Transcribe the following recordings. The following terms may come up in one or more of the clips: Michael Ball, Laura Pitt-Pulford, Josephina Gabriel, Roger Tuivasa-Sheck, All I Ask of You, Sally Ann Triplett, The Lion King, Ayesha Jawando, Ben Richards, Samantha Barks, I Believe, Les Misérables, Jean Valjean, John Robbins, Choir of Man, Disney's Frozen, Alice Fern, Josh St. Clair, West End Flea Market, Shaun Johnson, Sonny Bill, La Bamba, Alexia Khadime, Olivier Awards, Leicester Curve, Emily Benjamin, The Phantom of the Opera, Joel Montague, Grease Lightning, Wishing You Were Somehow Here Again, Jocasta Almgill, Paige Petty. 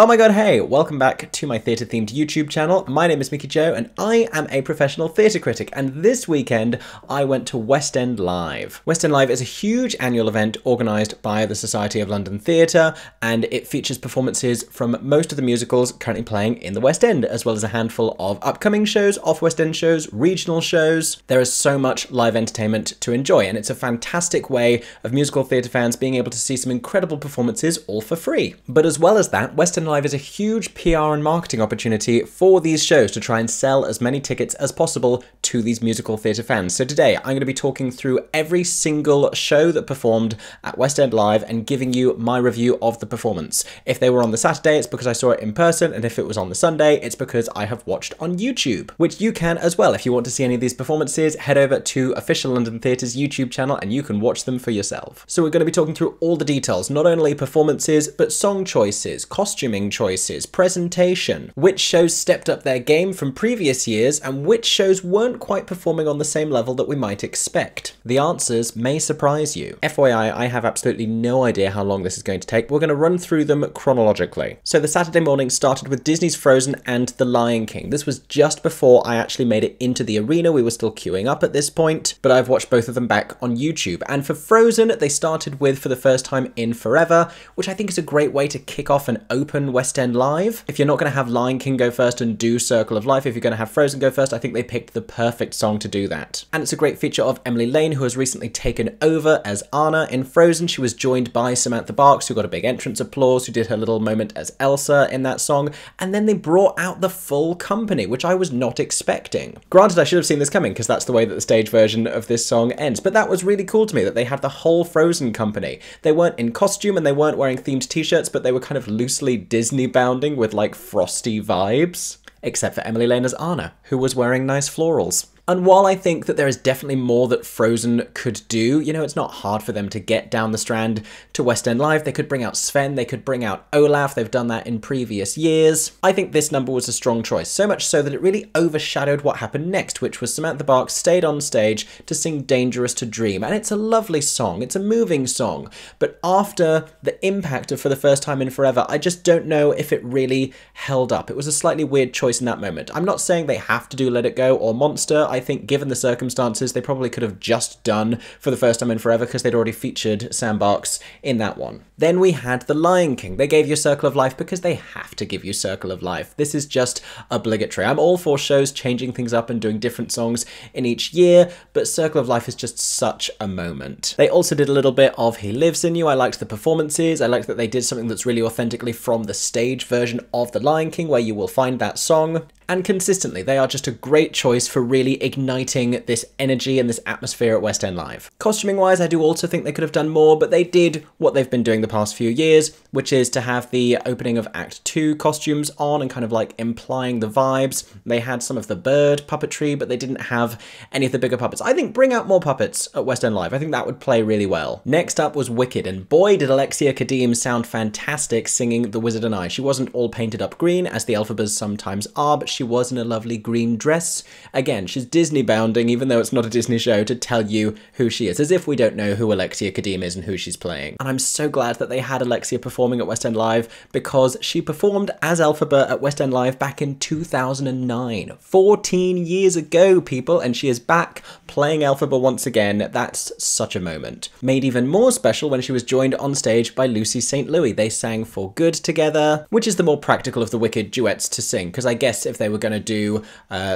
Oh my god, hey, welcome back to my theatre themed YouTube channel. My name is Mickey Jo and I am a professional theatre critic, and this weekend I went to West End Live. West End Live is a huge annual event organised by the Society of London Theatre, and it features performances from most of the musicals currently playing in the West End, as well as a handful of upcoming shows, off West End shows, regional shows. There is so much live entertainment to enjoy, and it's a fantastic way of musical theatre fans being able to see some incredible performances all for free. But as well as that, West End Live is a huge PR and marketing opportunity for these shows to try and sell as many tickets as possible to these musical theatre fans. So today I'm going to be talking through every single show that performed at West End Live and giving you my review of the performance. If they were on the Saturday, it's because I saw it in person, and if it was on the Sunday, it's because I have watched on YouTube, which you can as well. If you want to see any of these performances, head over to Official London Theatre's YouTube channel and you can watch them for yourself. So we're going to be talking through all the details, not only performances, but song choices, costuming choices, presentation, which shows stepped up their game from previous years and which shows weren't quite performing on the same level that we might expect. The answers may surprise you. FYI, I have absolutely no idea how long this is going to take. We're going to run through them chronologically. So the Saturday morning started with Disney's Frozen and The Lion King. This was just before I actually made it into the arena. We were still queuing up at this point, but I've watched both of them back on YouTube. And for Frozen, they started with For the First Time in Forever, which I think is a great way to kick off and open West End Live. If you're not going to have Lion King go first and do Circle of Life, if you're going to have Frozen go first, I think they picked the perfect song to do that. And it's a great feature of Emily Lane, who has recently taken over as Anna in Frozen. She was joined by Samantha Barks, who got a big entrance applause, who did her little moment as Elsa in that song, and then they brought out the full company, which I was not expecting. Granted, I should have seen this coming, because that's the way that the stage version of this song ends, but that was really cool to me, that they had the whole Frozen company. They weren't in costume and they weren't wearing themed t-shirts, but they were kind of loosely Disney bounding with like frosty vibes, except for Emily Lane as Anna, who was wearing nice florals. And while I think that there is definitely more that Frozen could do, you know, it's not hard for them to get down the Strand to West End Live. They could bring out Sven, they could bring out Olaf, they've done that in previous years. I think this number was a strong choice, so much so that it really overshadowed what happened next, which was Samantha Barks stayed on stage to sing Dangerous to Dream. And it's a lovely song, it's a moving song, but after the impact of For the First Time in Forever, I just don't know if it really held up. It was a slightly weird choice in that moment. I'm not saying they have to do Let It Go or Monster. I think given the circumstances, they probably could have just done For the First Time in Forever because they'd already featured Sam Barks in that one. Then we had The Lion King. They gave you Circle of Life because they have to give you Circle of Life. This is just obligatory. I'm all for shows changing things up and doing different songs in each year, but Circle of Life is just such a moment. They also did a little bit of He Lives in You. I liked the performances. I liked that they did something that's really authentically from the stage version of The Lion King, where you will find that song. And consistently, they are just a great choice for really igniting this energy and this atmosphere at West End Live. Costuming-wise, I do also think they could have done more, but they did what they've been doing the past few years, which is to have the opening of Act 2 costumes on and kind of like implying the vibes. They had some of the bird puppetry, but they didn't have any of the bigger puppets. I think bring out more puppets at West End Live. I think that would play really well. Next up was Wicked, and boy did Alexia Khadime sound fantastic singing The Wizard and I. She wasn't all painted up green, as the Elphibas sometimes are, but she was in a lovely green dress. Again, she's Disney bounding, even though it's not a Disney show, to tell you who she is, as if we don't know who Alexia Khadime is and who she's playing. And I'm so glad that they had Alexia performing at West End Live, because she performed as Elphaba at West End Live back in 2009. 14 years ago, people, and she is back playing Elphaba once again. That's such a moment. Made even more special when she was joined on stage by Lucy St. Louis. They sang For Good together, which is the more practical of the Wicked duets to sing, because I guess if they were going to do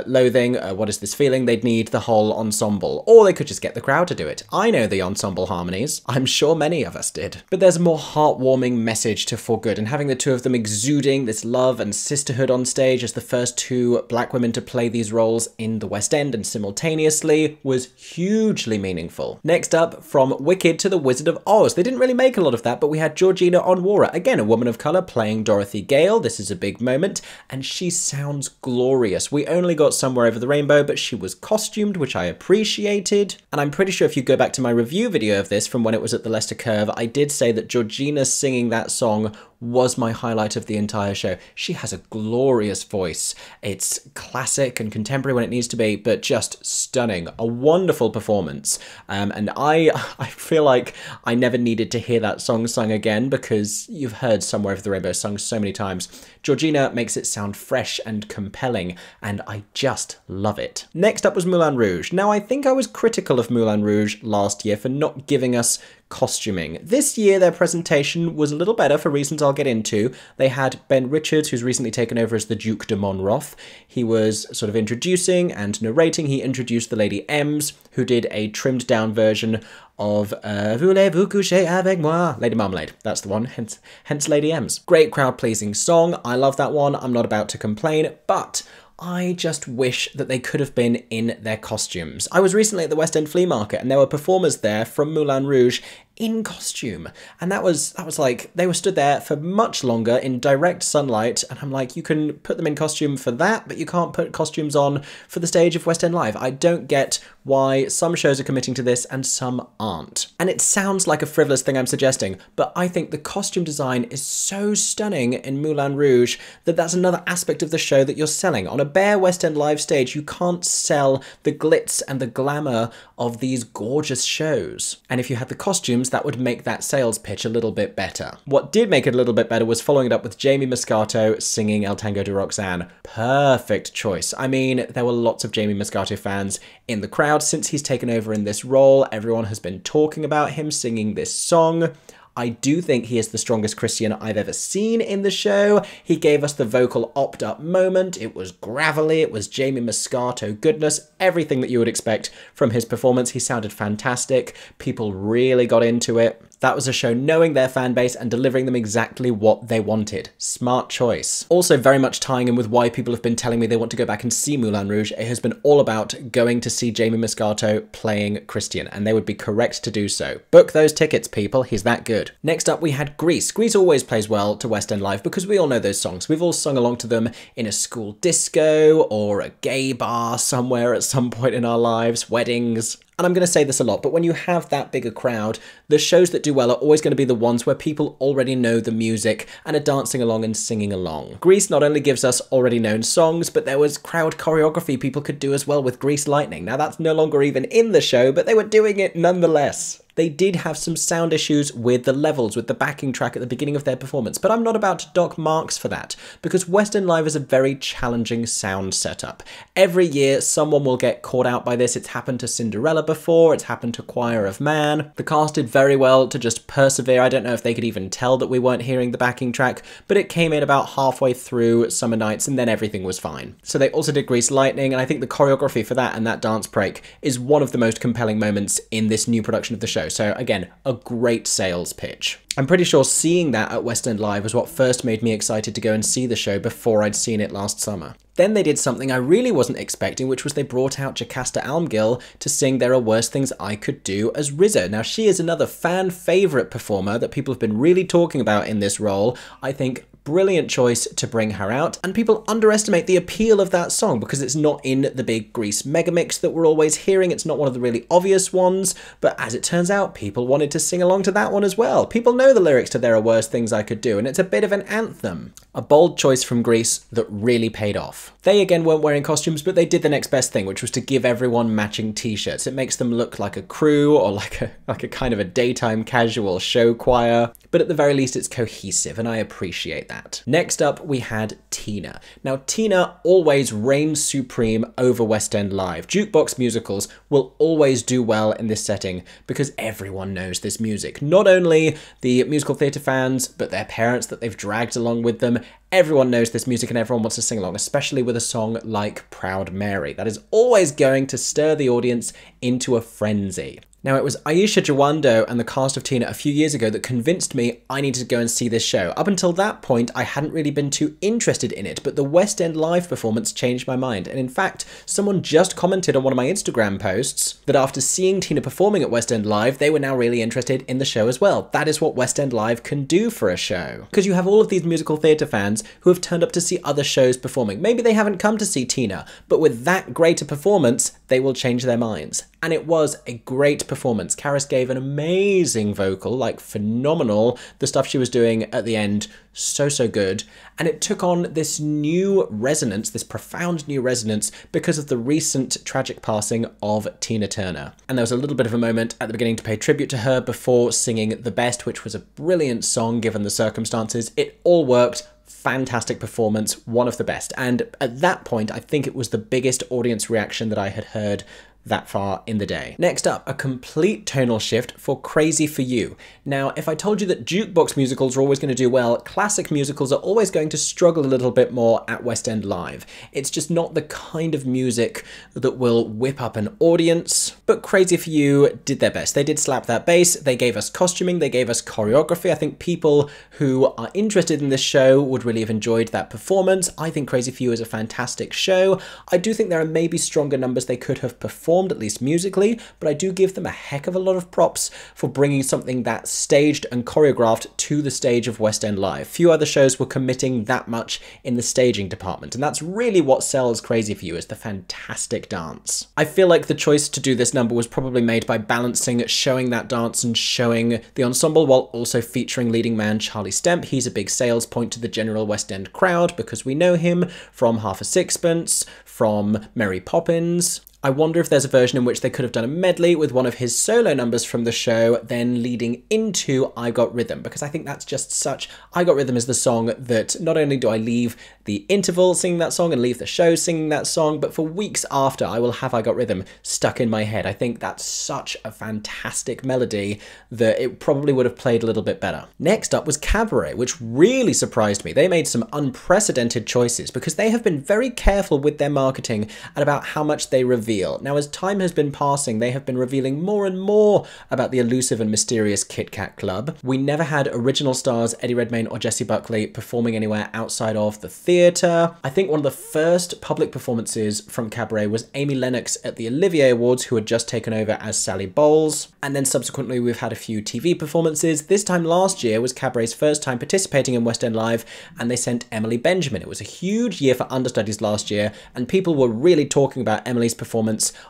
Loathing, What Is This Feeling, they'd need the whole ensemble, or they could just get the crowd to do it. I know the ensemble harmonies. I'm sure many of us did. But there's a more heartwarming message to For Good, and having the two of them exuding this love and sisterhood on stage as the first two black women to play these roles in the West End and simultaneously was hugely meaningful. Next up, from Wicked to The Wizard of Oz. They didn't really make a lot of that, but we had Georgina Onwara, again a woman of colour, playing Dorothy Gale. This is a big moment, and she sounds glorious. We only got Somewhere Over the Rainbow, but she was costumed, which I appreciated. And I'm pretty sure if you go back to my review video of this from when it was at the Leicester Curve, I did say that Georgina singing that song was my highlight of the entire show. She has a glorious voice. It's classic and contemporary when it needs to be, but just stunning. A wonderful performance. And I feel like I never needed to hear that song sung again, because you've heard Somewhere Over the Rainbow sung so many times. Georgina makes it sound fresh and compelling, and I just love it. Next up was Moulin Rouge. Now, I think I was critical of Moulin Rouge last year for not giving us costuming. This year, their presentation was a little better for reasons I'll get into. They had Ben Richards, who's recently taken over as the Duke de Monroth. He was sort of introducing and narrating. He introduced the Lady Ems, who did a trimmed down version of Voulez-vous coucher avec moi? Lady Marmalade. That's the one, hence Lady Ems. Great crowd-pleasing song. I love that one. I'm not about to complain, but I just wish that they could have been in their costumes. I was recently at the West End Flea Market and there were performers there from Moulin Rouge in costume. And that was like, they were stood there for much longer in direct sunlight. And I'm like, you can put them in costume for that, but you can't put costumes on for the stage of West End Live. I don't get why some shows are committing to this and some aren't. And it sounds like a frivolous thing I'm suggesting, but I think the costume design is so stunning in Moulin Rouge that that's another aspect of the show that you're selling. On a bare West End Live stage, you can't sell the glitz and the glamour of these gorgeous shows. And if you had the costumes, that would make that sales pitch a little bit better. What did make it a little bit better was following it up with Jamie Muscato singing El Tango de Roxanne. Perfect choice. I mean, there were lots of Jamie Muscato fans in the crowd. Since he's taken over in this role, everyone has been talking about him singing this song. I do think he is the strongest Christian I've ever seen in the show. He gave us the vocal opt-up moment. It was gravelly, it was Jamie Muscato goodness, everything that you would expect from his performance. He sounded fantastic. People really got into it. That was a show knowing their fan base and delivering them exactly what they wanted. Smart choice. Also very much tying in with why people have been telling me they want to go back and see Moulin Rouge. It has been all about going to see Jamie Muscato playing Christian, and they would be correct to do so. Book those tickets, people. He's that good. Next up, we had Grease. Grease always plays well to West End Live because we all know those songs. We've all sung along to them in a school disco or a gay bar somewhere at some point in our lives, weddings. And I'm going to say this a lot, but when you have that bigger crowd, the shows that do well are always going to be the ones where people already know the music and are dancing along and singing along. Grease not only gives us already known songs, but there was crowd choreography people could do as well with Grease Lightning. Now that's no longer even in the show, but they were doing it nonetheless. They did have some sound issues with the levels, with the backing track at the beginning of their performance, but I'm not about to dock marks for that, because West End Live is a very challenging sound setup. Every year, someone will get caught out by this. It's happened to Cinderella before, it's happened to Choir of Man. The cast did very well to just persevere. I don't know if they could even tell that we weren't hearing the backing track, but it came in about halfway through Summer Nights, and then everything was fine. So they also did Grease Lightning, and I think the choreography for that and that dance break is one of the most compelling moments in this new production of the show. So again, a great sales pitch. I'm pretty sure seeing that at West End Live was what first made me excited to go and see the show before I'd seen it last summer. Then they did something I really wasn't expecting, which was they brought out Jocasta Almgill to sing There Are Worse Things I Could Do as Rizzo. Now, she is another fan favorite performer that people have been really talking about in this role. I think brilliant choice to bring her out, and people underestimate the appeal of that song because it's not in the big Grease megamix that we're always hearing. It's not one of the really obvious ones, but as it turns out, people wanted to sing along to that one as well. People know the lyrics to There Are Worse Things I Could Do, and it's a bit of an anthem. A bold choice from Grease that really paid off. They again weren't wearing costumes, but they did the next best thing, which was to give everyone matching t-shirts. It makes them look like a crew or like a kind of a daytime casual show choir, but at the very least it's cohesive, and I appreciate that. Next up, we had Tina. Now, Tina always reigns supreme over West End Live. Jukebox musicals will always do well in this setting because everyone knows this music. Not only the musical theatre fans, but their parents that they've dragged along with them. Everyone knows this music and everyone wants to sing along, especially with a song like Proud Mary. That is always going to stir the audience into a frenzy. Now, it was Ayesha Jawando and the cast of Tina a few years ago that convinced me I needed to go and see this show. Up until that point, I hadn't really been too interested in it, but the West End Live performance changed my mind. And in fact, someone just commented on one of my Instagram posts that after seeing Tina performing at West End Live, they were now really interested in the show as well. That is what West End Live can do for a show. Because you have all of these musical theatre fans fans who have turned up to see other shows performing. Maybe they haven't come to see Tina, but with that greater performance, they will change their minds. And it was a great performance. Charis gave an amazing vocal, like phenomenal. The stuff she was doing at the end, so, so good. And it took on this new resonance, this profound new resonance, because of the recent tragic passing of Tina Turner. And there was a little bit of a moment at the beginning to pay tribute to her before singing The Best, which was a brilliant song given the circumstances. It all worked. Fantastic performance, one of the best. And at that point, I think it was the biggest audience reaction that I had heard that far in the day. Next up, a complete tonal shift for Crazy for You. Now, if I told you that jukebox musicals are always going to do well, classic musicals are always going to struggle a little bit more at West End Live. It's just not the kind of music that will whip up an audience, but Crazy for You did their best. They did slap that bass, they gave us costuming, they gave us choreography. I think people who are interested in this show would really have enjoyed that performance. I think Crazy for You is a fantastic show. I do think there are maybe stronger numbers they could have performed, at least musically, but I do give them a heck of a lot of props for bringing something that's staged and choreographed to the stage of West End Live. Few other shows were committing that much in the staging department, and that's really what sells Crazy for You, is the fantastic dance. I feel like the choice to do this number was probably made by balancing showing that dance and showing the ensemble while also featuring leading man Charlie Stemp. He's a big sales point to the general West End crowd because we know him from Half a Sixpence, from Mary Poppins. I wonder if there's a version in which they could have done a medley with one of his solo numbers from the show, then leading into I Got Rhythm, because I think that's just such... I Got Rhythm is the song that not only do I leave the interval singing that song and leave the show singing that song, but for weeks after I will have I Got Rhythm stuck in my head. I think that's such a fantastic melody that it probably would have played a little bit better. Next up was Cabaret, which really surprised me. They made some unprecedented choices because they have been very careful with their marketing and about how much they reveal. Now, as time has been passing, they have been revealing more and more about the elusive and mysterious Kit Kat Club. We never had original stars Eddie Redmayne or Jessie Buckley performing anywhere outside of the theatre. I think one of the first public performances from Cabaret was Amy Lennox at the Olivier Awards, who had just taken over as Sally Bowles. And then subsequently, we've had a few TV performances. This time last year was Cabaret's first time participating in West End Live, and they sent Emily Benjamin. It was a huge year for understudies last year, and people were really talking about Emily's performance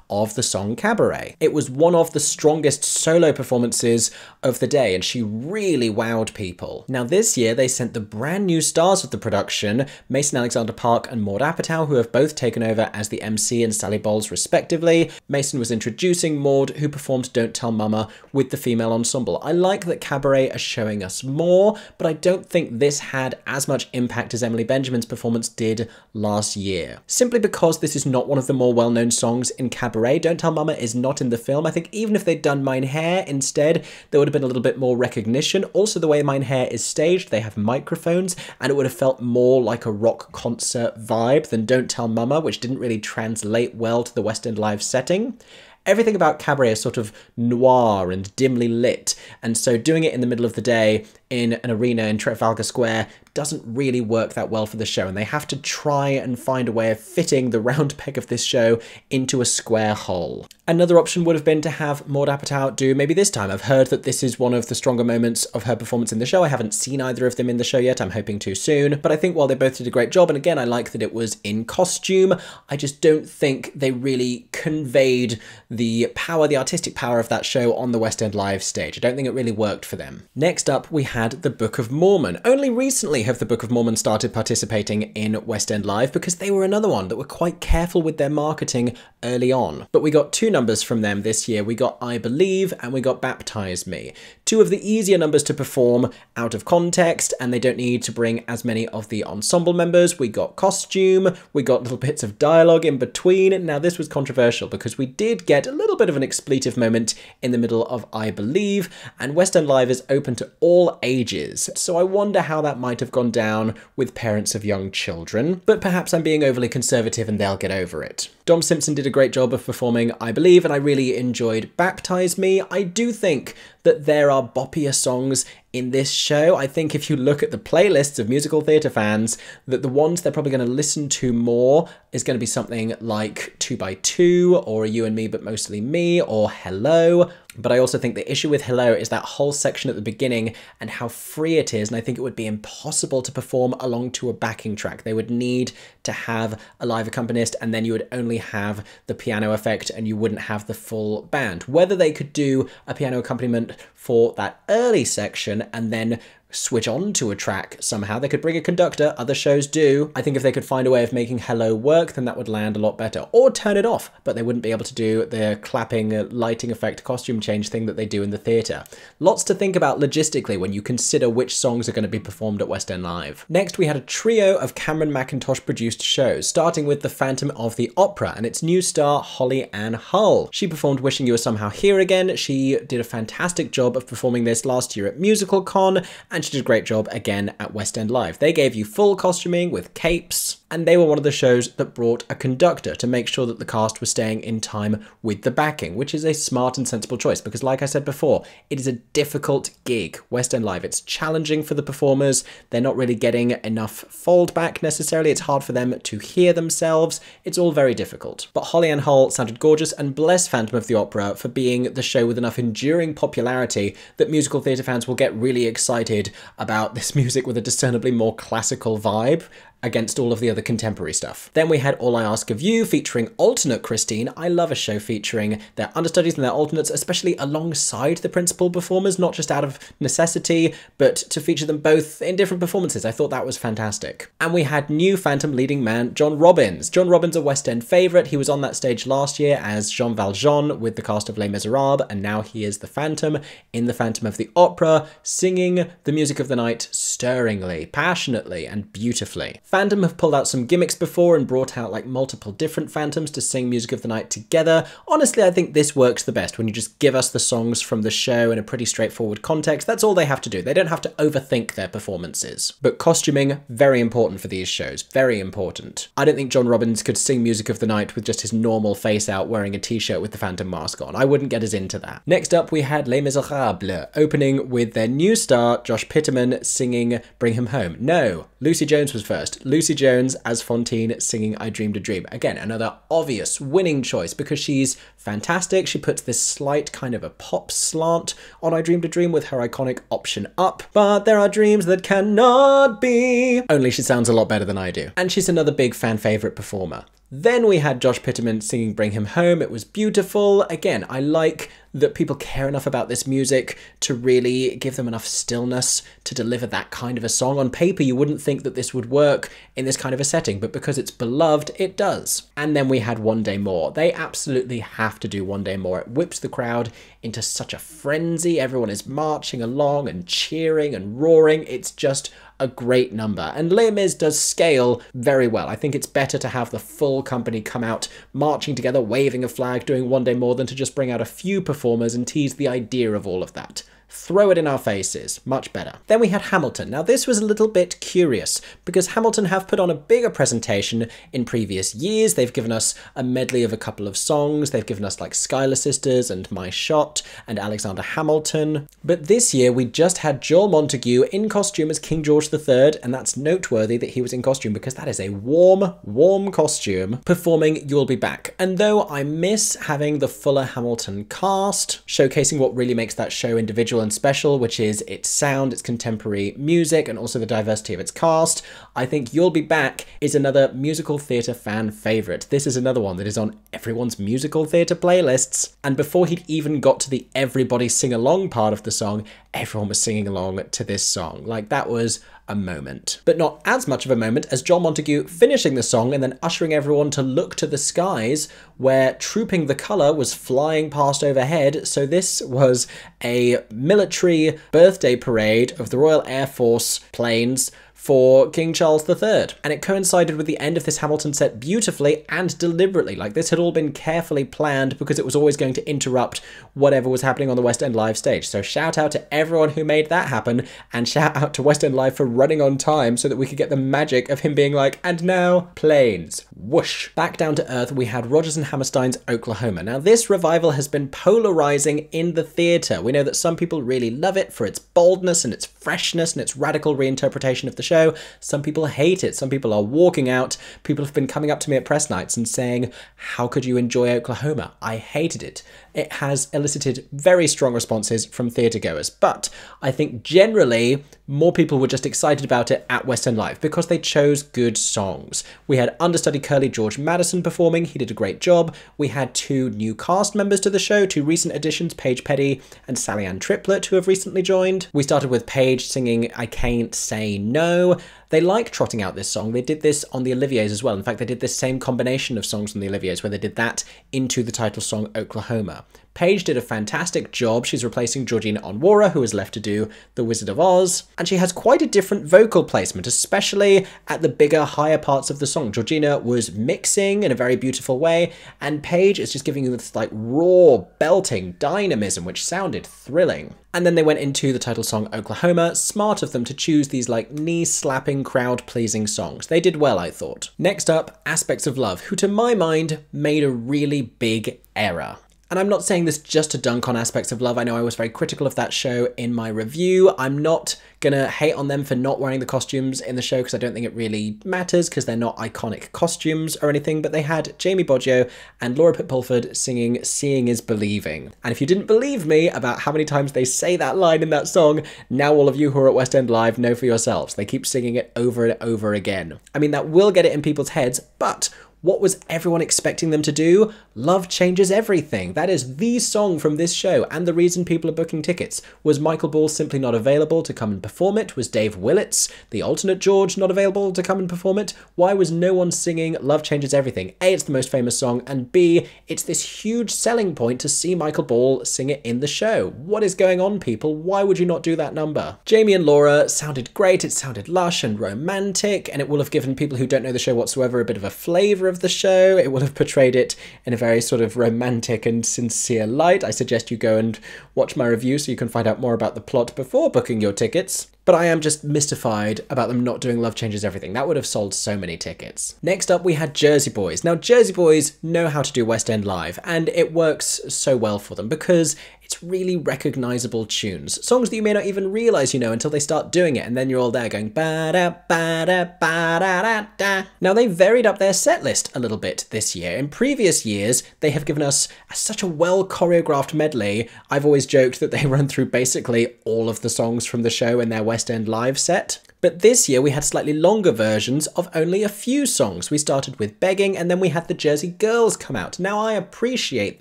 of the song Cabaret. It was one of the strongest solo performances of the day, and she really wowed people. Now this year, they sent the brand new stars of the production, Mason Alexander-Parke and Maude Apatow, who have both taken over as the MC and Sally Bowles respectively. Mason was introducing Maude, who performed Don't Tell Mama with the female ensemble. I like that Cabaret are showing us more, but I don't think this had as much impact as Emily Benjamin's performance did last year. Simply because this is not one of the more well-known songs in Cabaret. Don't Tell Mama is not in the film. I think even if they'd done Mein Hair instead, there would have been a little bit more recognition. Also, the way Mein Hair is staged, they have microphones, and it would have felt more like a rock concert vibe than Don't Tell Mama, which didn't really translate well to the West End Live setting. Everything about Cabaret is sort of noir and dimly lit, and so doing it in the middle of the day in an arena in Trafalgar Square doesn't really work that well for the show, and they have to try and find a way of fitting the round peg of this show into a square hole. Another option would have been to have Maude Apatow do Maybe This Time. I've heard that this is one of the stronger moments of her performance in the show. I haven't seen either of them in the show yet. I'm hoping to soon, but I think while they both did a great job, and again, I like that it was in costume, I just don't think they really conveyed the power, the artistic power of that show on the West End Live stage. I don't think it really worked for them. Next up, we had The Book of Mormon. Only recently have the Book of Mormon started participating in West End Live, because they were another one that were quite careful with their marketing early on. But we got two numbers from them this year. We got I Believe and we got Baptize Me. Two of the easier numbers to perform out of context, and they don't need to bring as many of the ensemble members. We got costume, we got little bits of dialogue in between. Now this was controversial because we did get a little bit of an expletive moment in the middle of I Believe, and West End Live is open to all ages. So I wonder how that might have gone down with parents of young children, but perhaps I'm being overly conservative and they'll get over it. Dom Simpson did a great job of performing I Believe, and I really enjoyed Baptize Me. I do think that there are boppier songs in this show. I think if you look at the playlists of musical theatre fans, that the ones they're probably going to listen to more is going to be something like 2x2 or You and Me But Mostly Me or Hello. But I also think the issue with Hello is that whole section at the beginning and how free it is, and I think it would be impossible to perform along to a backing track. They would need to have a live accompanist, and then you would only have the piano effect and you wouldn't have the full band. Whether they could do a piano accompaniment for that early section and then switch on to a track somehow. They could bring a conductor, other shows do. I think if they could find a way of making Hello work, then that would land a lot better. Or turn it off, but they wouldn't be able to do the clapping, lighting effect, costume change thing that they do in the theatre. Lots to think about logistically when you consider which songs are going to be performed at West End Live. Next, we had a trio of Cameron McIntosh-produced shows, starting with The Phantom of the Opera and its new star, Holly Ann Hull. She performed Wishing You Were Somehow Here Again. She did a fantastic job of performing this last year at MusicalCon, and she did a great job again at West End Live. They gave you full costuming with capes, and they were one of the shows that brought a conductor to make sure that the cast was staying in time with the backing, which is a smart and sensible choice because, like I said before, it is a difficult gig. West End Live, it's challenging for the performers. They're not really getting enough fold back necessarily. It's hard for them to hear themselves. It's all very difficult. But Holly Ann Hull sounded gorgeous, and bless Phantom of the Opera for being the show with enough enduring popularity that musical theatre fans will get really excited about this music with a discernibly more classical vibe against all of the other contemporary stuff. Then we had All I Ask of You featuring alternate Christine. I love a show featuring their understudies and their alternates, especially alongside the principal performers, not just out of necessity, but to feature them both in different performances. I thought that was fantastic. And we had new Phantom leading man, John Robbins. John Robbins, a West End favourite. He was on that stage last year as Jean Valjean with the cast of Les Misérables, and now he is the Phantom in The Phantom of the Opera, singing the music of the night stirringly, passionately, and beautifully. Phantom have pulled out some gimmicks before and brought out like multiple different Phantoms to sing Music of the Night together. Honestly, I think this works the best when you just give us the songs from the show in a pretty straightforward context. That's all they have to do. They don't have to overthink their performances. But costuming, very important for these shows. Very important. I don't think John Robbins could sing Music of the Night with just his normal face out wearing a t-shirt with the Phantom mask on. I wouldn't get us into that. Next up, we had Les Miserables, opening with their new star, Josh Pitterman, singing Bring Him Home. No, Lucy Jones was first. Lucy Jones as Fantine singing I Dreamed a Dream. Again, another obvious winning choice because she's fantastic. She puts this slight kind of a pop slant on I Dreamed a Dream with her iconic option up. But there are dreams that cannot be. Only she sounds a lot better than I do. And she's another big fan favourite performer. Then we had Josh Pitterman singing Bring Him Home. It was beautiful. Again, I like that people care enough about this music to really give them enough stillness to deliver that kind of a song. On paper, you wouldn't think that this would work in this kind of a setting, but because it's beloved, it does. And then we had One Day More. They absolutely have to do One Day More. It whips the crowd into such a frenzy. Everyone is marching along and cheering and roaring. It's just a great number, and Les Mis does scale very well. I think it's better to have the full company come out marching together, waving a flag, doing One Day More than to just bring out a few performers and tease the idea of all of that. Throw it in our faces. Much better. Then we had Hamilton. Now this was a little bit curious because Hamilton have put on a bigger presentation in previous years. They've given us a medley of a couple of songs. They've given us like Schuyler Sisters and My Shot and Alexander Hamilton. But this year we just had Joel Montague in costume as King George III, and that's noteworthy that he was in costume because that is a warm, warm costume, performing You'll Be Back. And though I miss having the fuller Hamilton cast, showcasing what really makes that show individual and special, which is its sound, its contemporary music, and also the diversity of its cast, I think You'll Be Back is another musical theatre fan favourite. This is another one that is on everyone's musical theatre playlists, and before he'd even got to the everybody sing along part of the song, everyone was singing along to this song. Like, that was a moment. But not as much of a moment as Joel Montague finishing the song and then ushering everyone to look to the skies, where Trooping the Colour was flying past overhead. So this was a military birthday parade of the Royal Air Force planes for King Charles III. And it coincided with the end of this Hamilton set beautifully and deliberately. Like, this had all been carefully planned because it was always going to interrupt whatever was happening on the West End Live stage. So shout out to everyone who made that happen, and shout out to West End Live for running on time so that we could get the magic of him being like, and now planes, whoosh. Back down to earth, we had Rodgers and Hammerstein's Oklahoma. Now this revival has been polarizing in the theater. We know that some people really love it for its boldness and its freshness and its radical reinterpretation of the show. Some people hate it. Some people are walking out. People have been coming up to me at press nights and saying, how could you enjoy Oklahoma? I hated it. It has elicited very strong responses from theatregoers, but I think generally more people were just excited about it at West End Live because they chose good songs. We had understudy Curly George Madison performing. He did a great job. We had two new cast members to the show, two recent additions, Paige Petty and Sally Ann Triplett, who have recently joined. We started with Paige singing I Can't Say No. They like trotting out this song. They did this on the Olivier's as well. In fact, they did this same combination of songs from the Olivier's where they did that into the title song Oklahoma. Paige did a fantastic job. She's replacing Georgina Onwara, who is left to do The Wizard of Oz. And she has quite a different vocal placement, especially at the bigger, higher parts of the song. Georgina was mixing in a very beautiful way, and Paige is just giving you this like raw, belting dynamism, which sounded thrilling. And then they went into the title song Oklahoma. Smart of them to choose these like knee-slapping, crowd-pleasing songs. They did well, I thought. Next up, Aspects of Love, who to my mind made a really big error. And I'm not saying this just to dunk on Aspects of Love. I know I was very critical of that show in my review. I'm not gonna hate on them for not wearing the costumes in the show because I don't think it really matters because they're not iconic costumes or anything, but they had Jamie Boggio and Laura Pitt-Pulford singing Seeing is Believing. And if you didn't believe me about how many times they say that line in that song, now all of you who are at West End Live know for yourselves. They keep singing it over and over again. I mean, that will get it in people's heads, but what was everyone expecting them to do? Love Changes Everything. That is the song from this show and the reason people are booking tickets. Was Michael Ball simply not available to come and perform it? Was Dave Willits, the alternate George, not available to come and perform it? Why was no one singing Love Changes Everything? A, it's the most famous song, and B, it's this huge selling point to see Michael Ball sing it in the show. What is going on, people? Why would you not do that number? Jamie and Laura sounded great. It sounded lush and romantic, and it will have given people who don't know the show whatsoever a bit of a flavour of the show. It will have portrayed it in a very sort of romantic and sincere light. I suggest you go and watch my review so you can find out more about the plot before booking your tickets. But I am just mystified about them not doing Love Changes Everything. That would have sold so many tickets. Next up, we had Jersey Boys. Now, Jersey Boys know how to do West End Live, and it works so well for them because it's really recognizable tunes. Songs that you may not even realize you know until they start doing it, and then you're all there going ba-da, ba-da, ba-da, da. Now, they varied up their set list a little bit this year. In previous years, they have given us such a well-choreographed medley. I've always joked that they run through basically all of the songs from the show in their West End Live set. But this year we had slightly longer versions of only a few songs. We started with Begging, and then we had the Jersey Girls come out. Now I appreciate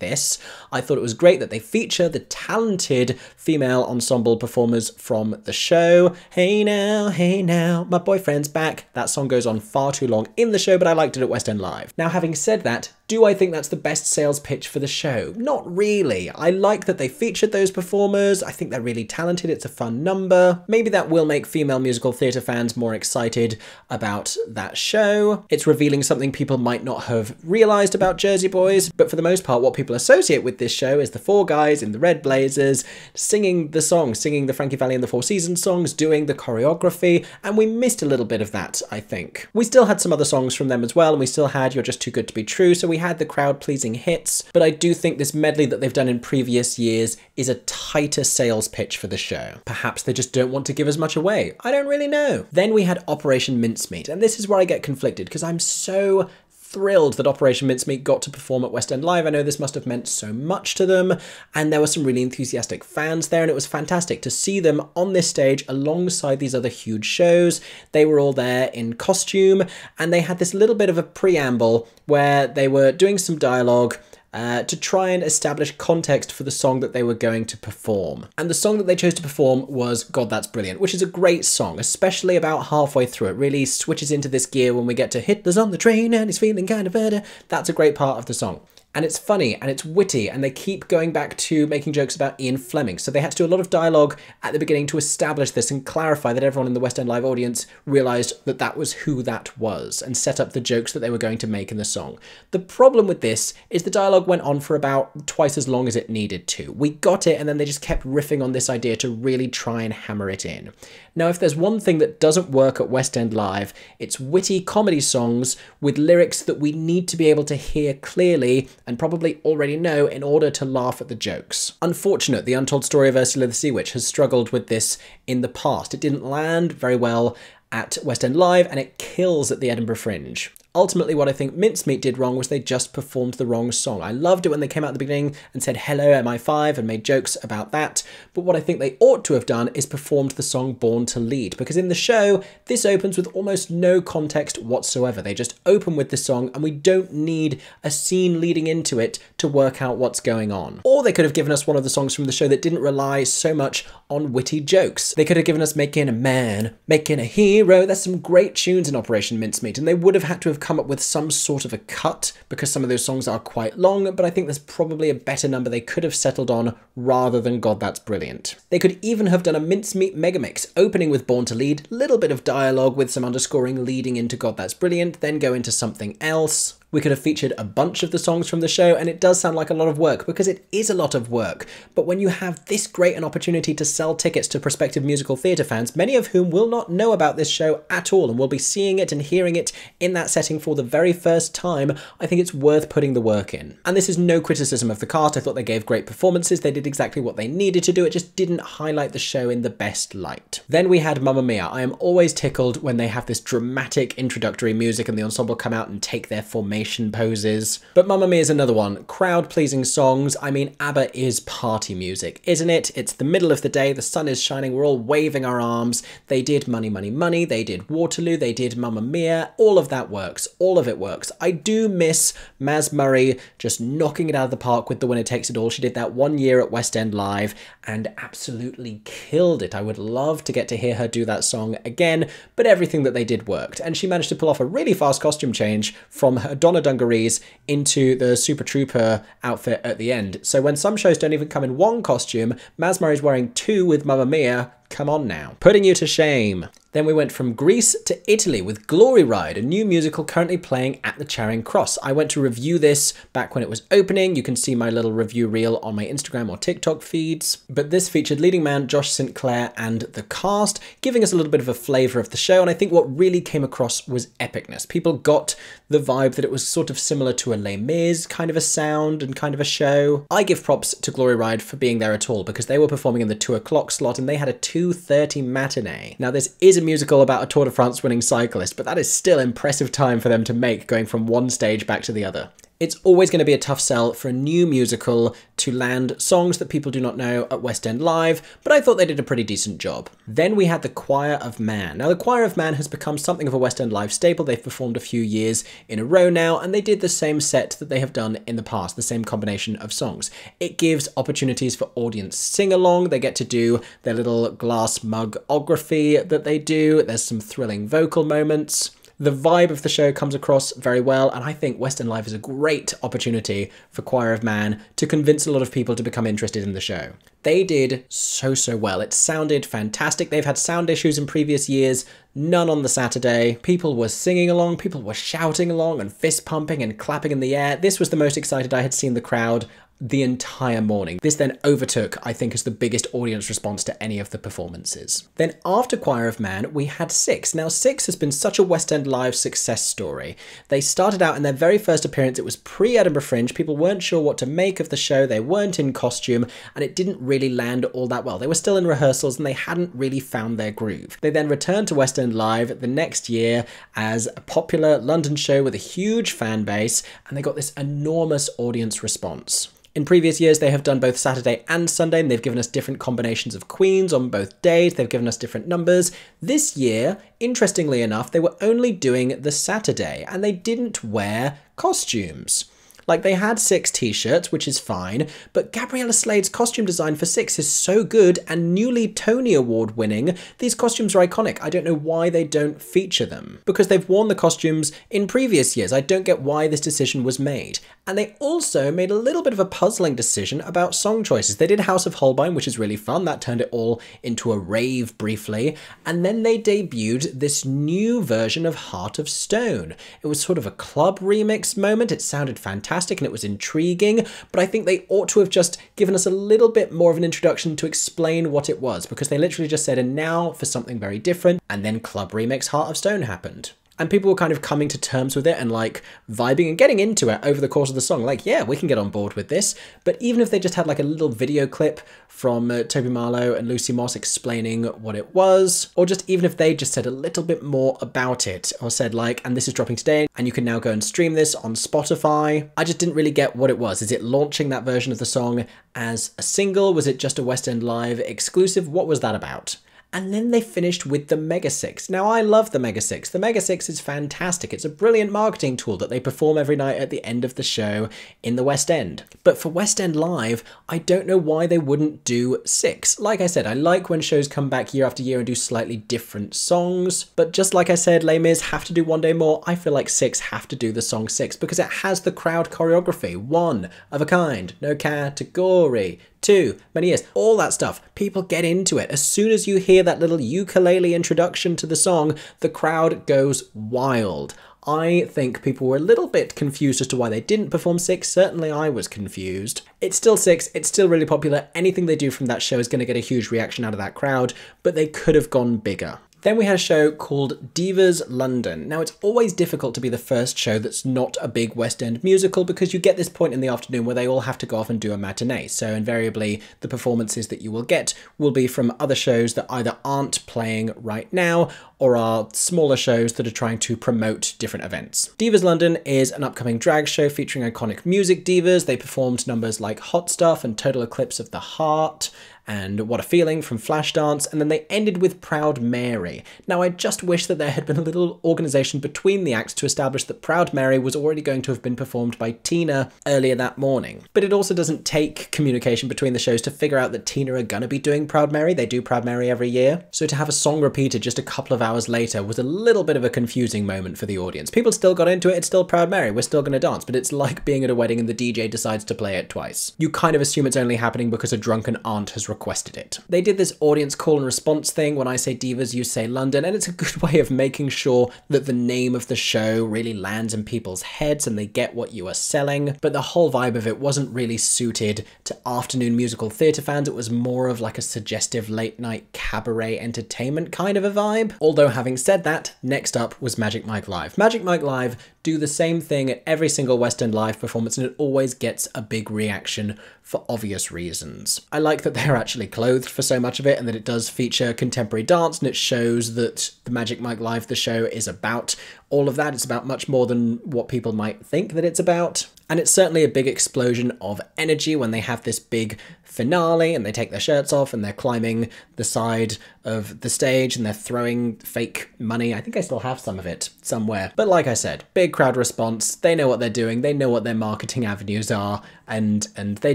this. I thought it was great that they feature the talented female ensemble performers from the show. Hey now, my boyfriend's back. That song goes on far too long in the show, but I liked it at West End Live. Now having said that, do I think that's the best sales pitch for the show? Not really. I like that they featured those performers. I think they're really talented. It's a fun number. Maybe that will make female musical theatre fans more excited about that show. It's revealing something people might not have realized about Jersey Boys, but for the most part, what people associate with this show is the four guys in the red blazers singing the song, singing the Frankie Valli and the Four Seasons songs, doing the choreography, and we missed a little bit of that, I think. We still had some other songs from them as well, and we still had You're Just Too Good to Be True, so we had the crowd-pleasing hits, but I do think this medley that they've done in previous years is a tighter sales pitch for the show. Perhaps they just don't want to give as much away. I don't really know. Then we had Operation Mincemeat, and this is where I get conflicted because I'm so thrilled that Operation Mincemeat got to perform at West End Live. I know this must have meant so much to them, and there were some really enthusiastic fans there, and it was fantastic to see them on this stage alongside these other huge shows. They were all there in costume, and they had this little bit of a preamble where they were doing some dialogue to try and establish context for the song that they were going to perform. And the song that they chose to perform was God That's Brilliant, which is a great song, especially about halfway through. It really switches into this gear when we get to Hitler's on the train and he's feeling kind of better. That's a great part of the song. and it's funny and it's witty, and they keep going back to making jokes about Ian Fleming. So they had to do a lot of dialogue at the beginning to establish this and clarify that everyone in the West End Live audience realised that that was who that was, and set up the jokes that they were going to make in the song. The problem with this is the dialogue went on for about twice as long as it needed to. We got it, and then they just kept riffing on this idea to really try and hammer it in. Now, if there's one thing that doesn't work at West End Live, it's witty comedy songs with lyrics that we need to be able to hear clearly and probably already know in order to laugh at the jokes. Unfortunate, The Untold Story of Ursula the Sea Witch has struggled with this in the past. It didn't land very well at West End Live, and it kills at the Edinburgh Fringe. Ultimately, what I think Mincemeat did wrong was they just performed the wrong song. I loved it when they came out at the beginning and said, hello, MI5, and made jokes about that. But what I think they ought to have done is performed the song Born to Lead, because in the show, this opens with almost no context whatsoever. They just open with the song, and we don't need a scene leading into it to work out what's going on. Or they could have given us one of the songs from the show that didn't rely so much on witty jokes. They could have given us Making a Man, Making a Hero. There's some great tunes in Operation Mincemeat, and they would have had to have come up with some sort of a cut, because some of those songs are quite long, but I think there's probably a better number they could have settled on rather than God That's Brilliant. They could even have done a Mincemeat megamix, opening with Born to Lead, little bit of dialogue with some underscoring leading into God That's Brilliant, then go into something else. We could have featured a bunch of the songs from the show, and it does sound like a lot of work, because it is a lot of work. But when you have this great an opportunity to sell tickets to prospective musical theatre fans, many of whom will not know about this show at all and will be seeing it and hearing it in that setting for the very first time, I think it's worth putting the work in. And this is no criticism of the cast. I thought they gave great performances. They did exactly what they needed to do. It just didn't highlight the show in the best light. Then we had Mamma Mia. I am always tickled when they have this dramatic introductory music and the ensemble come out and take their formation poses. But Mamma Mia is another one. Crowd-pleasing songs. I mean, ABBA is party music, isn't it? It's the middle of the day, the sun is shining, we're all waving our arms. They did Money, Money, Money, they did Waterloo, they did Mamma Mia. All of that works. All of it works. I do miss Maz Murray just knocking it out of the park with The Winner Takes It All. She did that one year at West End Live and absolutely killed it. I would love to get to hear her do that song again, but everything that they did worked. And she managed to pull off a really fast costume change from her dungarees into the Super Trooper outfit at the end. So when some shows don't even come in one costume, Maz Murray's wearing two with Mamma Mia. Come on now. Putting you to shame. Then we went from Greece to Italy with Glory Ride, a new musical currently playing at the Charing Cross. I went to review this back when it was opening. You can see my little review reel on my Instagram or TikTok feeds. But this featured leading man Josh St. Clair and the cast, giving us a little bit of a flavour of the show. And I think what really came across was epicness. People got the vibe that it was sort of similar to a Les Mis, kind of a sound and kind of a show. I give props to Glory Ride for being there at all, because they were performing in the 2 o'clock slot and they had a 2:30 matinee. Now, this is a musical about a Tour de France winning cyclist, but that is still impressive time for them to make going from one stage back to the other. It's always going to be a tough sell for a new musical to land songs that people do not know at West End Live, but I thought they did a pretty decent job. Then we had The Choir of Man. Now, The Choir of Man has become something of a West End Live staple. They've performed a few years in a row now, and they did the same set that they have done in the past, the same combination of songs. It gives opportunities for audience sing-along. They get to do their little glass mugography that they do. There's some thrilling vocal moments. The vibe of the show comes across very well, and I think West End Live is a great opportunity for Choir of Man to convince a lot of people to become interested in the show. They did so well. It sounded fantastic. They've had sound issues in previous years, none on the Saturday. People were singing along, people were shouting along and fist pumping and clapping in the air. This was the most excited I had seen the crowd the entire morning. This then overtook, I think, as the biggest audience response to any of the performances. Then after Choir of Man, we had Six. Now, Six has been such a West End Live success story. They started out in their very first appearance. It was pre-Edinburgh Fringe. People weren't sure what to make of the show. They weren't in costume, and it didn't really land all that well. They were still in rehearsals, and they hadn't really found their groove. They then returned to West End Live the next year as a popular London show with a huge fan base, and they got this enormous audience response. In previous years, they have done both Saturday and Sunday, and they've given us different combinations of queens on both days. They've given us different numbers. This year, interestingly enough, they were only doing the Saturday, and they didn't wear costumes. Like, they had 6 t-shirts, which is fine, but Gabriella Slade's costume design for 6 is so good and newly Tony Award winning. These costumes are iconic. I don't know why they don't feature them, because they've worn the costumes in previous years. I don't get why this decision was made. And they also made a little bit of a puzzling decision about song choices. They did House of Holbein, which is really fun. That turned it all into a rave briefly. And then they debuted this new version of Heart of Stone. It was sort of a club remix moment. It sounded fantastic and it was intriguing, but I think they ought to have just given us a little bit more of an introduction to explain what it was, because they literally just said, and now for something very different, and then club remix Heart of Stone happened. And people were kind of coming to terms with it and like vibing and getting into it over the course of the song. Like, yeah, we can get on board with this. But even if they just had like a little video clip from Toby Marlowe and Lucy Moss explaining what it was, or just even if they just said a little bit more about it or said like, and this is dropping today and you can now go and stream this on Spotify. I just didn't really get what it was. Is it launching that version of the song as a single? Was it just a West End Live exclusive? What was that about? And then they finished with the Mega Six. Now, I love the Mega Six. The Mega Six is fantastic. It's a brilliant marketing tool that they perform every night at the end of the show in the West End. But for West End Live, I don't know why they wouldn't do 6. Like I said, I like when shows come back year after year and do slightly different songs. But just like I said, Les Mis have to do One Day More. I feel like 6 have to do the song 6 because it has the crowd choreography. One of a kind, no category. 2, many years, all that stuff. People get into it. As soon as you hear that little ukulele introduction to the song, the crowd goes wild. I think people were a little bit confused as to why they didn't perform 6. Certainly I was confused. It's still 6. It's still really popular. Anything they do from that show is going to get a huge reaction out of that crowd, but they could have gone bigger. Then we had a show called Divas London. Now, it's always difficult to be the first show that's not a big West End musical because you get this point in the afternoon where they all have to go off and do a matinee. So invariably, the performances that you will get will be from other shows that either aren't playing right now or are smaller shows that are trying to promote different events. Divas London is an upcoming drag show featuring iconic music divas. They performed numbers like Hot Stuff and Total Eclipse of the Heart and What a Feeling from Flashdance, and then they ended with Proud Mary. Now, I just wish that there had been a little organisation between the acts to establish that Proud Mary was already going to have been performed by Tina earlier that morning. But it also doesn't take communication between the shows to figure out that Tina are gonna be doing Proud Mary. They do Proud Mary every year. So to have a song repeated just a couple of hours later was a little bit of a confusing moment for the audience. People still got into it. It's still Proud Mary. We're still gonna dance, but it's like being at a wedding and the DJ decides to play it twice. You kind of assume it's only happening because a drunken aunt has requested it. They did this audience call and response thing. When I say divas, you say London, and it's a good way of making sure that the name of the show really lands in people's heads and they get what you are selling. But the whole vibe of it wasn't really suited to afternoon musical theatre fans. It was more of like a suggestive late night cabaret entertainment kind of a vibe. Although having said that, next up was Magic Mike Live. Magic Mike Live do the same thing at every single West End Live performance, and it always gets a big reaction for obvious reasons. I like that they're actually clothed for so much of it and that it does feature contemporary dance, and it shows that the Magic Mike Live, the show, is about all of that. It's about much more than what people might think that it's about. And it's certainly a big explosion of energy when they have this big finale and they take their shirts off and they're climbing the side of the stage and they're throwing fake money. I think I still have some of it somewhere. But like I said, big crowd response. They know what they're doing. They know what their marketing avenues are, and they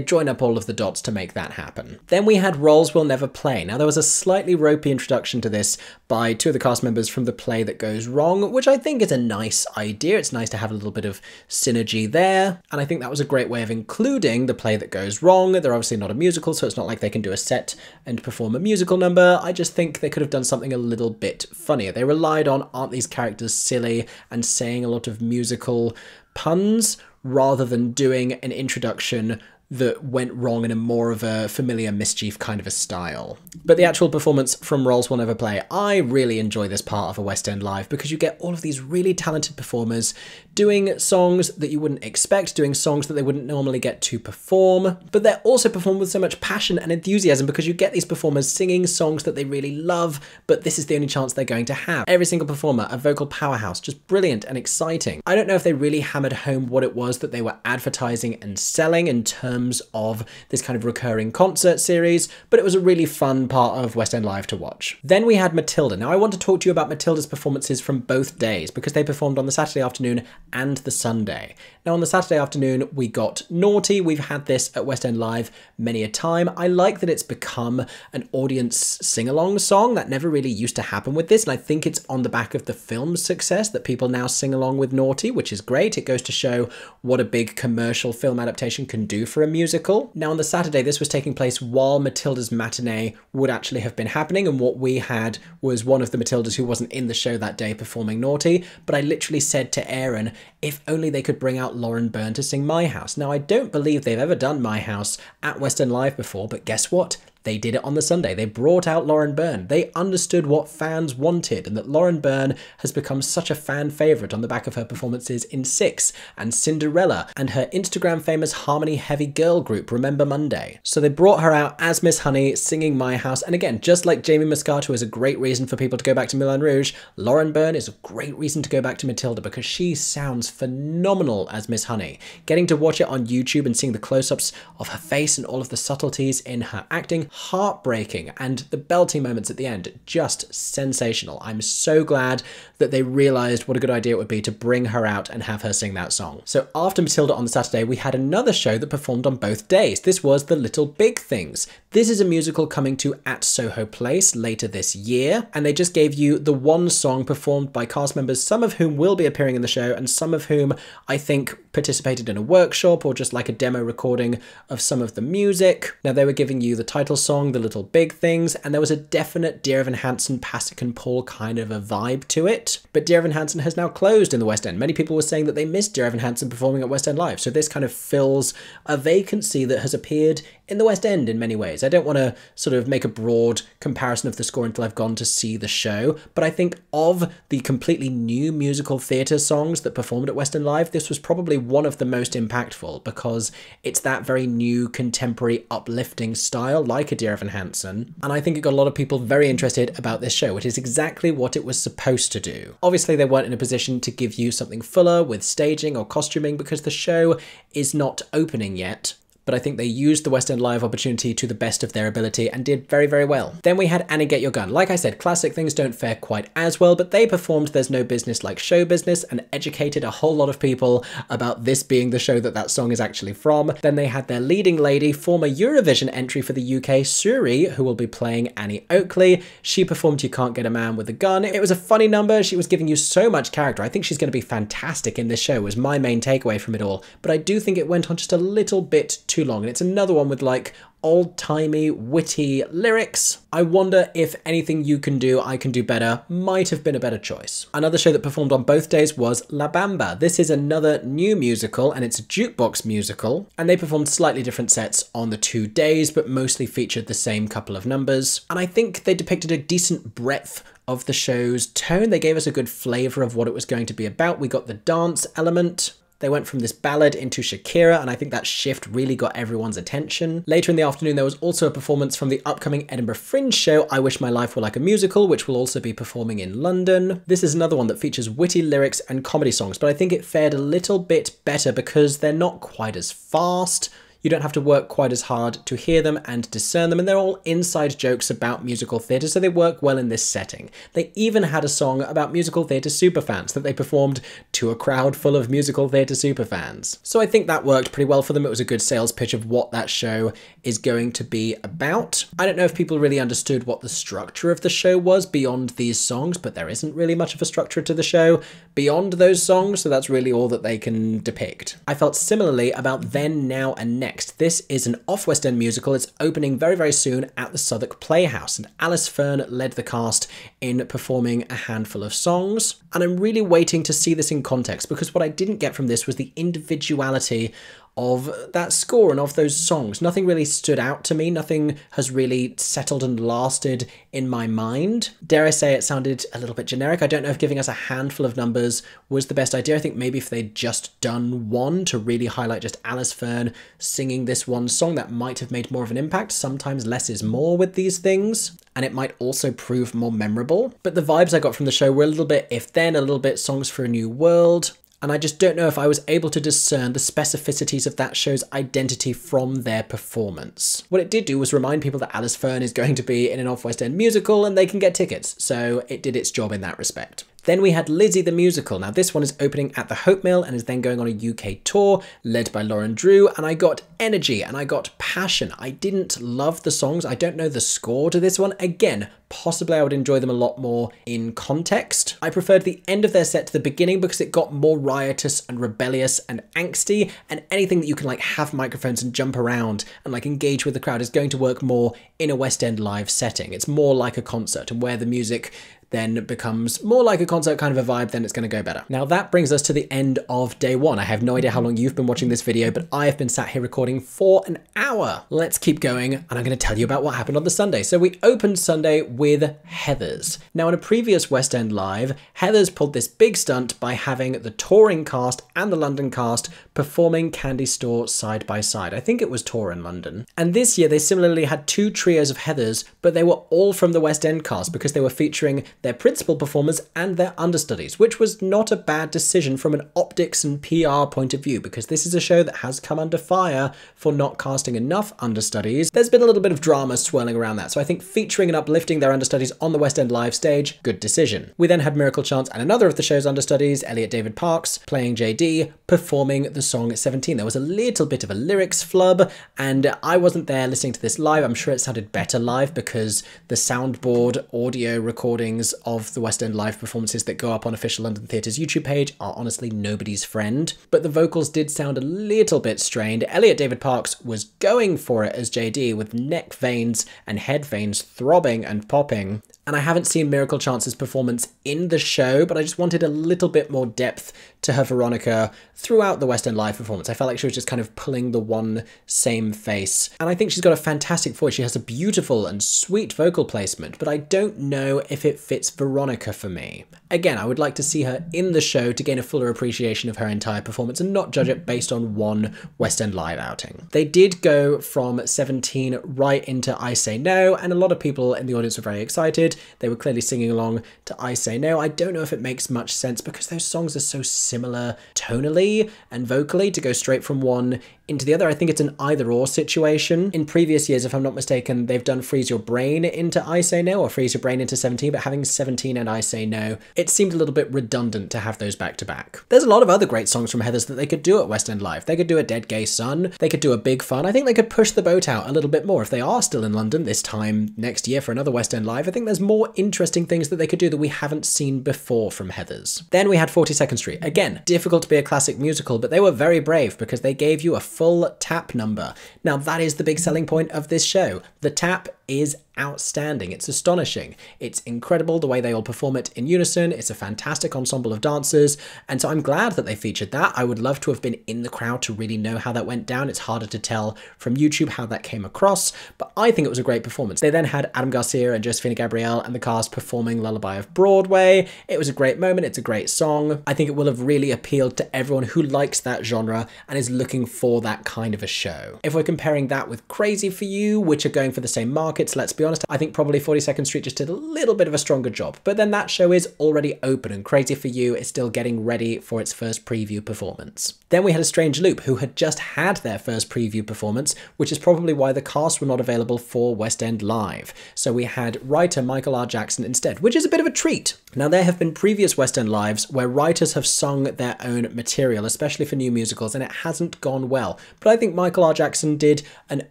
join up all of the dots to make that happen. Then we had Roles We'll Never Play. Now, there was a slightly ropey introduction to this by 2 of the cast members from the play That Goes Wrong, which I think is a nice idea. It's nice to have a little bit of synergy there. And I think that was a great way of including the play That Goes Wrong. They're obviously not a musical, so it's not like they can do a set and perform a musical number. I just think they could have done something a little bit funnier. They relied on, aren't these characters silly, and saying a lot of musical puns rather than doing an introduction that went wrong in a more of a familiar mischief kind of a style. But the actual performance from Roles We'll Never Play, I really enjoy this part of a West End Live because you get all of these really talented performers doing songs that you wouldn't expect, doing songs that they wouldn't normally get to perform, but they're also performed with so much passion and enthusiasm because you get these performers singing songs that they really love, but this is the only chance they're going to have. Every single performer, a vocal powerhouse, just brilliant and exciting. I don't know if they really hammered home what it was that they were advertising and selling in terms terms of this kind of recurring concert series, but it was a really fun part of West End Live to watch. Then we had Matilda. Now I want to talk to you about Matilda's performances from both days because they performed on the Saturday afternoon and the Sunday. Now on the Saturday afternoon we got Naughty. We've had this at West End Live many a time. I like that it's become an audience sing-along song. That never really used to happen with this, and I think it's on the back of the film's success that people now sing along with Naughty, which is great. It goes to show what a big commercial film adaptation can do for a musical. Now on the Saturday this was taking place while Matilda's matinee would actually have been happening, and what we had was one of the Matildas who wasn't in the show that day performing Naughty, but I literally said to Aaron if only they could bring out Lauren Byrne to sing My House. Now I don't believe they've ever done My House at West End Live before, but guess what? They did it on the Sunday. They brought out Lauren Byrne. They understood what fans wanted, and that Lauren Byrne has become such a fan favourite on the back of her performances in Six and Cinderella and her Instagram famous Harmony Heavy girl group Remember Monday. So they brought her out as Miss Honey singing My House, and again, just like Jamie Muscato is a great reason for people to go back to Moulin Rouge, Lauren Byrne is a great reason to go back to Matilda because she sounds phenomenal as Miss Honey. Getting to watch it on YouTube and seeing the close-ups of her face and all of the subtleties in her acting, heartbreaking, and the belting moments at the end, just sensational. I'm so glad that they realised what a good idea it would be to bring her out and have her sing that song. So after Matilda on the Saturday, we had another show that performed on both days. This was The Little Big Things. This is a musical coming to at Soho Place later this year, and they just gave you the one song performed by cast members, some of whom will be appearing in the show and some of whom I think participated in a workshop or just like a demo recording of some of the music. Now they were giving you the title song, The Little Big Things, and there was a definite Dear Evan Hansen, Pasek and Paul kind of a vibe to it. But Dear Evan Hansen has now closed in the West End. Many people were saying that they missed Dear Evan Hansen performing at West End Live, so this kind of fills a vacancy that has appeared in the West End in many ways. I don't want to sort of make a broad comparison of the score until I've gone to see the show, but I think of the completely new musical theatre songs that performed at West End Live, this was probably one of the most impactful because it's that very new contemporary uplifting style like a Dear Evan Hansen, and I think it got a lot of people very interested about this show, which is exactly what it was supposed to do. Obviously they weren't in a position to give you something fuller with staging or costuming because the show is not opening yet, but I think they used the West End Live opportunity to the best of their ability and did very, very well. Then we had Annie Get Your Gun. Like I said, classic things don't fare quite as well, but they performed There's No Business Like Show Business and educated a whole lot of people about this being the show that that song is actually from. Then they had their leading lady, former Eurovision entry for the UK, Suri, who will be playing Annie Oakley. She performed You Can't Get a Man With a Gun. It was a funny number. She was giving you so much character. I think she's going to be fantastic in this show was my main takeaway from it all, but I do think it went on just a little bit too long, and it's another one with like old-timey, witty lyrics. I wonder if Anything You Can Do, I Can Do Better might have been a better choice. Another show that performed on both days was La Bamba. This is another new musical, and it's a jukebox musical, and they performed slightly different sets on the 2 days, but mostly featured the same couple of numbers. And I think they depicted a decent breadth of the show's tone. They gave us a good flavour of what it was going to be about. We got the dance element. They went from this ballad into Shakira, and I think that shift really got everyone's attention. Later in the afternoon, there was also a performance from the upcoming Edinburgh Fringe show, I Wish My Life Were Like a Musical, which will also be performing in London. This is another one that features witty lyrics and comedy songs, but I think it fared a little bit better because they're not quite as fast. You don't have to work quite as hard to hear them and discern them, and they're all inside jokes about musical theatre, so they work well in this setting. They even had a song about musical theatre superfans that they performed to a crowd full of musical theatre superfans. So I think that worked pretty well for them. It was a good sales pitch of what that show is going to be about. I don't know if people really understood what the structure of the show was beyond these songs, but there isn't really much of a structure to the show beyond those songs, so that's really all that they can depict. I felt similarly about Then, Now and Next. This is an off-West End musical. It's opening very, very soon at the Southwark Playhouse, and Alice Fern led the cast in performing a handful of songs. And I'm really waiting to see this in context because what I didn't get from this was the individuality of that score and of those songs. Nothing really stood out to me. Nothing has really settled and lasted in my mind. Dare I say it sounded a little bit generic. I don't know if giving us a handful of numbers was the best idea. I think maybe if they'd just done one to really highlight just Alice Fern singing this one song, that might have made more of an impact. Sometimes less is more with these things, and it might also prove more memorable. But the vibes I got from the show were a little bit If Then, a little bit Songs for a New World, and I just don't know if I was able to discern the specificities of that show's identity from their performance. What it did do was remind people that Alice Fern is going to be in an off-West End musical and they can get tickets, so it did its job in that respect. Then we had Lizzie the Musical. Now this one is opening at the Hope Mill and is then going on a UK tour led by Lauren Drew, and I got energy and I got passion. I didn't love the songs. I don't know the score to this one. Again, possibly I would enjoy them a lot more in context. I preferred the end of their set to the beginning because it got more riotous and rebellious and angsty, and anything that you can like have microphones and jump around and like engage with the crowd is going to work more in a West End Live setting. It's more like a concert, and where the music then becomes more like a concert kind of a vibe, then it's going to go better. Now that brings us to the end of day one. I have no idea how long you've been watching this video, but I have been sat here recording for an hour. Let's keep going, and I'm going to tell you about what happened on the Sunday. So we opened Sunday with Heathers. Now in a previous West End Live, Heathers pulled this big stunt by having the touring cast and the London cast performing Candy Store side by side. I think it was Tour in London. And this year they similarly had two trios of Heathers, but they were all from the West End cast because they were featuring their principal performers and their understudies, which was not a bad decision from an optics and PR point of view, because this is a show that has come under fire for not casting enough understudies. There's been a little bit of drama swirling around that, so I think featuring and uplifting their understudies on the West End Live stage, good decision. We then had Miracle Chance and another of the show's understudies, Elliot David Parks, playing JD, performing the song 17. There was a little bit of a lyrics flub, and I wasn't there listening to this live. I'm sure it sounded better live because the soundboard audio recordings of the West End Live performances that go up on Official London Theatre's YouTube page are honestly nobody's friend, but the vocals did sound a little bit strained. Elliot David Parks was going for it as JD with neck veins and head veins throbbing and popping. And I haven't seen Miracle Chance's performance in the show, but I just wanted a little bit more depth to her Veronica throughout the West End Live performance. I felt like she was just kind of pulling the one same face. And I think she's got a fantastic voice. She has a beautiful and sweet vocal placement, but I don't know if it fits Veronica for me. Again, I would like to see her in the show to gain a fuller appreciation of her entire performance and not judge it based on one West End Live outing. They did go from 17 right into I Say No, and a lot of people in the audience were very excited. They were clearly singing along to I Say No. I don't know if it makes much sense because those songs are so similar tonally and vocally to go straight from one into the other. I think it's an either or situation. In previous years, if I'm not mistaken, they've done Freeze Your Brain into I Say No or Freeze Your Brain into 17, but having 17 and I Say No, it seemed a little bit redundant to have those back to back. There's a lot of other great songs from Heathers that they could do at West End Live. They could do a Dead Gay Son. They could do a Big Fun. I think they could push the boat out a little bit more. If they are still in London this time next year for another West End Live, I think there's more interesting things that they could do that we haven't seen before from Heathers. Then we had 42nd Street. Again, difficult to be a classic musical, but they were very brave because they gave you a full tap number. Now that is the big selling point of this show. The tap is outstanding. It's astonishing. It's incredible the way they all perform it in unison. It's a fantastic ensemble of dancers, and so I'm glad that they featured that. I would love to have been in the crowd to really know how that went down. It's harder to tell from YouTube how that came across, but I think it was a great performance. They then had Adam Garcia and Josephina Gabriel and the cast performing Lullaby of Broadway. It was a great moment. It's a great song. I think it will have really appealed to everyone who likes that genre and is looking for that kind of a show. If we're comparing that with Crazy for You, which are going for the same market, let's be honest, I think probably 42nd Street just did a little bit of a stronger job, but then that show is already open and Crazy for You is still getting ready for its first preview performance. Then we had A Strange Loop, who had just had their first preview performance, which is probably why the cast were not available for West End Live. So we had writer Michael R. Jackson instead, which is a bit of a treat. Now there have been previous West End Lives where writers have sung their own material, especially for new musicals, and it hasn't gone well. But I think Michael R. Jackson did an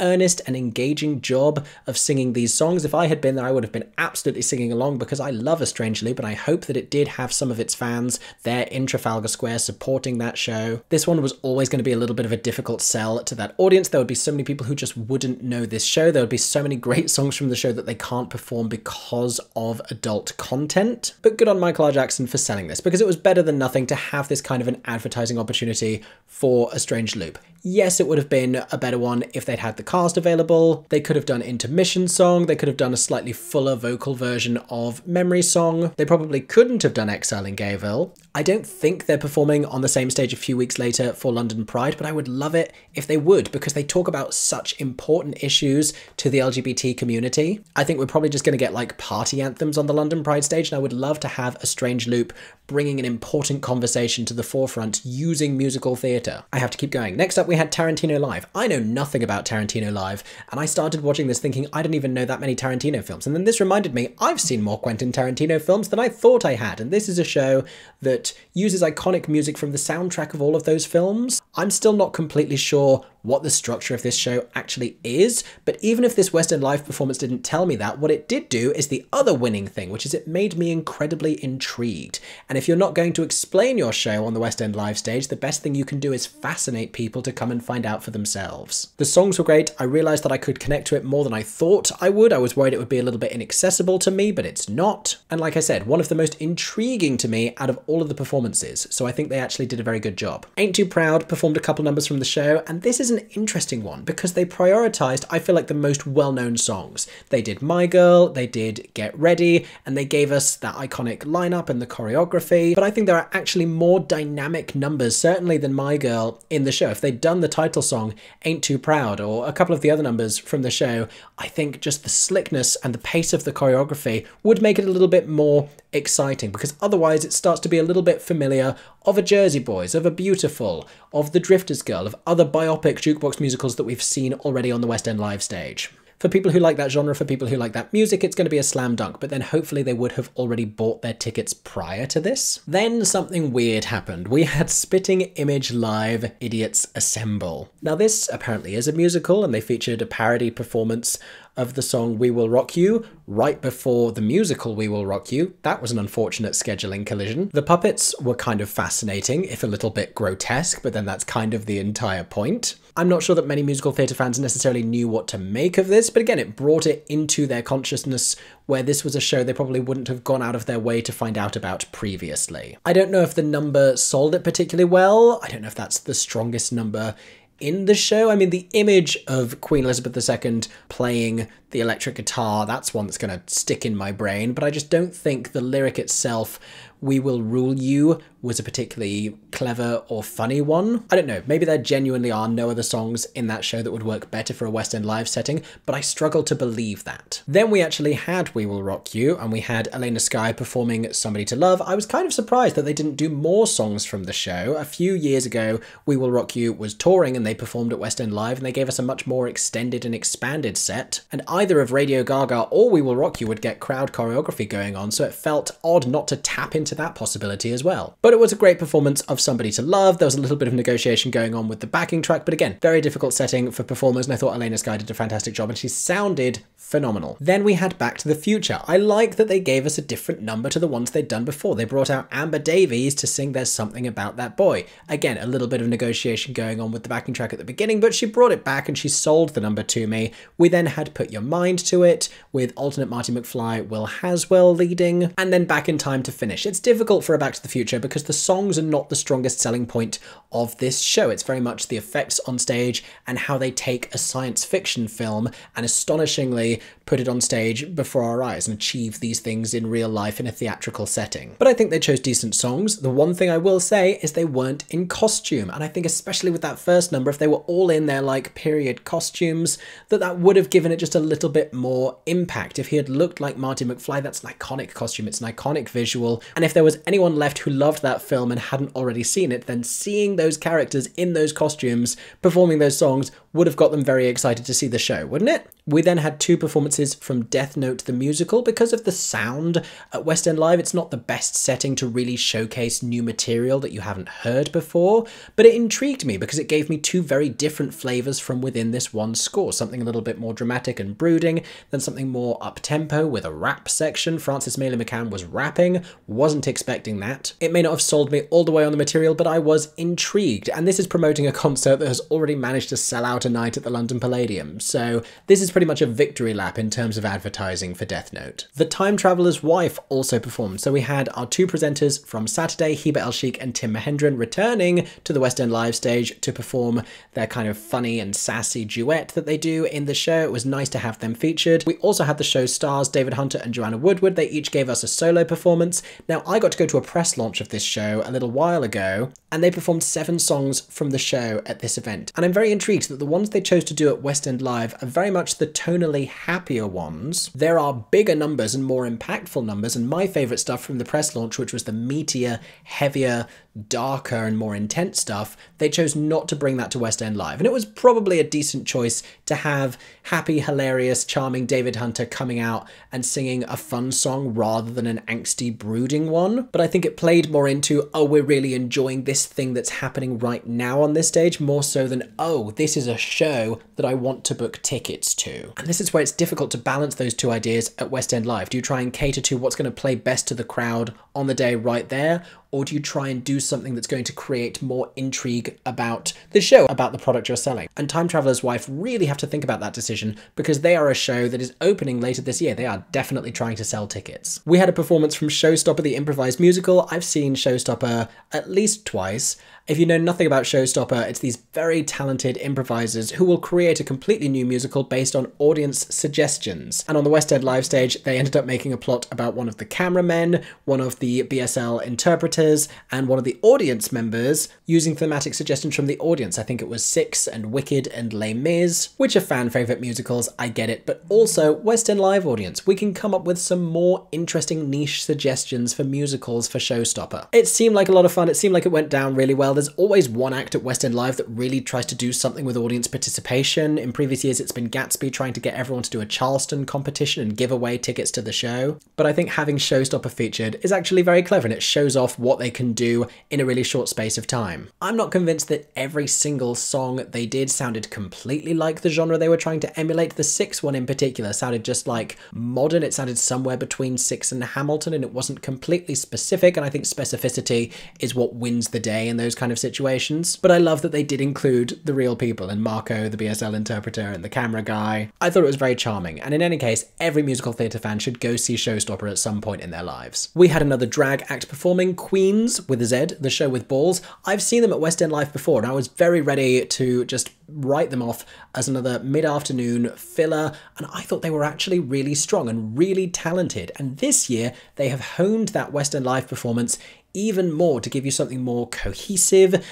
earnest and engaging job of singing these songs. If I had been there, I would have been absolutely singing along because I love A Strange Loop, and I hope that it did have some of its fans there in Trafalgar Square supporting that show. This one was always going to be a little bit of a difficult sell to that audience. There would be so many people who just wouldn't know this show. There would be so many great songs from the show that they can't perform because of adult content. But good on Michael R. Jackson for selling this, because it was better than nothing to have this kind of an advertising opportunity for A Strange Loop. Yes, it would have been a better one if they'd had the cast available. They could have done intermission Redemption Song. They could have done a slightly fuller vocal version of Memory Song. They probably couldn't have done Exile in Gayville. I don't think they're performing on the same stage a few weeks later for London Pride, but I would love it if they would, because they talk about such important issues to the LGBT community. I think we're probably just going to get like party anthems on the London Pride stage, and I would love to have A Strange Loop bringing an important conversation to the forefront using musical theatre. I have to keep going. Next up, we had Tarantino Live. I know nothing about Tarantino Live, and I started watching this thinking I don't even know that many Tarantino films, and then this reminded me I've seen more Quentin Tarantino films than I thought I had, and this is a show that uses iconic music from the soundtrack of all of those films. I'm still not completely sure what the structure of this show actually is, but even if this West End Live performance didn't tell me that, what it did do is the other winning thing, which is it made me incredibly intrigued. And if you're not going to explain your show on the West End Live stage, the best thing you can do is fascinate people to come and find out for themselves. The songs were great. I realized that I could connect to it more than I thought I would. I was worried it would be a little bit inaccessible to me, but it's not. And like I said, one of the most intriguing to me out of all of the performances, so I think they actually did a very good job. Ain't Too Proud performed a couple numbers from the show, and this is an interesting one because they prioritized, I feel like, the most well-known songs. They did My Girl, they did Get Ready, and they gave us that iconic lineup and the choreography, but I think there are actually more dynamic numbers, certainly than My Girl, in the show. If they'd done the title song, Ain't Too Proud, or a couple of the other numbers from the show, I think just the slickness and the pace of the choreography would make it a little bit more exciting, because otherwise it starts to be a little bit familiar of a Jersey Boys, of a Beautiful, of the Drifter's Girl, of other biopic jukebox musicals that we've seen already on the West End Live stage. For people who like that genre, for people who like that music, it's going to be a slam dunk, but then hopefully they would have already bought their tickets prior to this. Then something weird happened. We had Spitting Image Live, Idiots Assemble. Now this apparently is a musical, and they featured a parody performance of the song We Will Rock You right before the musical We Will Rock You. That was an unfortunate scheduling collision. The puppets were kind of fascinating, if a little bit grotesque, but then that's kind of the entire point. I'm not sure that many musical theatre fans necessarily knew what to make of this, but again, it brought it into their consciousness where this was a show they probably wouldn't have gone out of their way to find out about previously. I don't know if the number sold it particularly well. I don't know if that's the strongest number in the show. I mean, the image of Queen Elizabeth II playing the electric guitar, that's one that's going to stick in my brain, but I just don't think the lyric itself, We Will Rule You, was a particularly clever or funny one. I don't know, maybe there genuinely are no other songs in that show that would work better for a West End Live setting, but I struggle to believe that. Then we actually had We Will Rock You, and we had Elena Sky performing Somebody to Love. I was kind of surprised that they didn't do more songs from the show. A few years ago, We Will Rock You was touring and they performed at West End Live, and they gave us a much more extended and expanded set, and either of Radio Gaga or We Will Rock You would get crowd choreography going on, so it felt odd not to tap into that possibility as well. But it was a great performance of Somebody to Love. There was a little bit of negotiation going on with the backing track, but again, very difficult setting for performers, and I thought Elena Sky did a fantastic job, and she sounded phenomenal. Then we had Back to the Future. I like that they gave us a different number to the ones they'd done before. They brought out Amber Davies to sing There's Something About That Boy. Again, a little bit of negotiation going on with the backing track at the beginning, but she brought it back and she sold the number to me. We then had Put Your Mind to It with alternate Marty McFly, Will Haswell leading, and then Back in Time to finish. It's difficult for a Back to the Future because the songs are not the strongest selling point of this show. It's very much the effects on stage and how they take a science fiction film and astonishingly put it on stage before our eyes and achieve these things in real life in a theatrical setting. But I think they chose decent songs. The one thing I will say is they weren't in costume, and I think especially with that first number, if they were all in their like period costumes, that would have given it just a little bit more impact. If he had looked like Marty McFly, that's an iconic costume, it's an iconic visual, and if there was anyone left who loved that film and hadn't already seen it, then seeing those characters in those costumes performing those songs would have got them very excited to see the show, wouldn't it? We then had two performances from Death Note the Musical. Because of the sound at West End Live, it's not the best setting to really showcase new material that you haven't heard before, but it intrigued me because it gave me two very different flavours from within this one score, something a little bit more dramatic and brooding, then something more up-tempo with a rap section. Frances Maley McCann was rapping, wasn't expecting that. It may not have sold me all the way on the material, but I was intrigued, and this is promoting a concert that has already managed to sell out out a night at the London Palladium, so this is pretty much a victory lap in terms of advertising for Death Note. The Time Traveler's Wife also performed, so we had our two presenters from Saturday, Hiba El Sheikh and Tim Mahendran, returning to the West End Live stage to perform their kind of funny and sassy duet that they do in the show. It was nice to have them featured. We also had the show's stars, David Hunter and Joanna Woodward. They each gave us a solo performance. Now, I got to go to a press launch of this show a little while ago, and they performed 7 songs from the show at this event. And I'm very intrigued that the ones they chose to do at West End Live are very much the tonally happier ones. There are bigger numbers and more impactful numbers, and my favourite stuff from the press launch, which was the meatier, heavier, darker and more intense stuff, they chose not to bring that to West End Live. And it was probably a decent choice to have happy, hilarious, charming David Hunter coming out and singing a fun song rather than an angsty, brooding one. But I think it played more into, oh, we're really enjoying this thing that's happening right now on this stage, more so than, oh, this is a show that I want to book tickets to. And this is where it's difficult to balance those two ideas at West End Live. Do you try and cater to what's going to play best to the crowd on the day right there? Or do you try and do something that's going to create more intrigue about the show, about the product you're selling? And Time Traveler's Wife really have to think about that decision, because they are a show that is opening later this year. They are definitely trying to sell tickets. We had a performance from Showstopper, the improvised musical. I've seen Showstopper at least twice. If you know nothing about Showstopper, it's these very talented improvisers who will create a completely new musical based on audience suggestions. And on the West End Live stage, they ended up making a plot about one of the cameramen, one of the BSL interpreters, and one of the audience members, using thematic suggestions from the audience. I think it was Six and Wicked and Les Mis, which are fan favourite musicals, I get it, but also West End Live audience. We can come up with some more interesting niche suggestions for musicals for Showstopper. It seemed like a lot of fun. It seemed like it went down really well. There's always one act at West End Live that really tries to do something with audience participation. In previous years, it's been Gatsby trying to get everyone to do a Charleston competition and give away tickets to the show. But I think having Showstopper featured is actually very clever, and it shows off what they can do in a really short space of time. I'm not convinced that every single song they did sounded completely like the genre they were trying to emulate. The Six one in particular sounded just like modern. It sounded somewhere between Six and Hamilton, and it wasn't completely specific. And I think specificity is what wins the day in those kind of situations. But I love that they did include the real people and Marco, the BSL interpreter, and the camera guy. I thought it was very charming, and in any case, every musical theatre fan should go see Showstopper at some point in their lives. We had another drag act performing, Queens with a Z, the show with balls. I've seen them at West End Live before, and I was very ready to just write them off as another mid-afternoon filler, and I thought they were actually really strong and really talented. And this year, they have honed that West End Live performance even more to give you something more cohesive,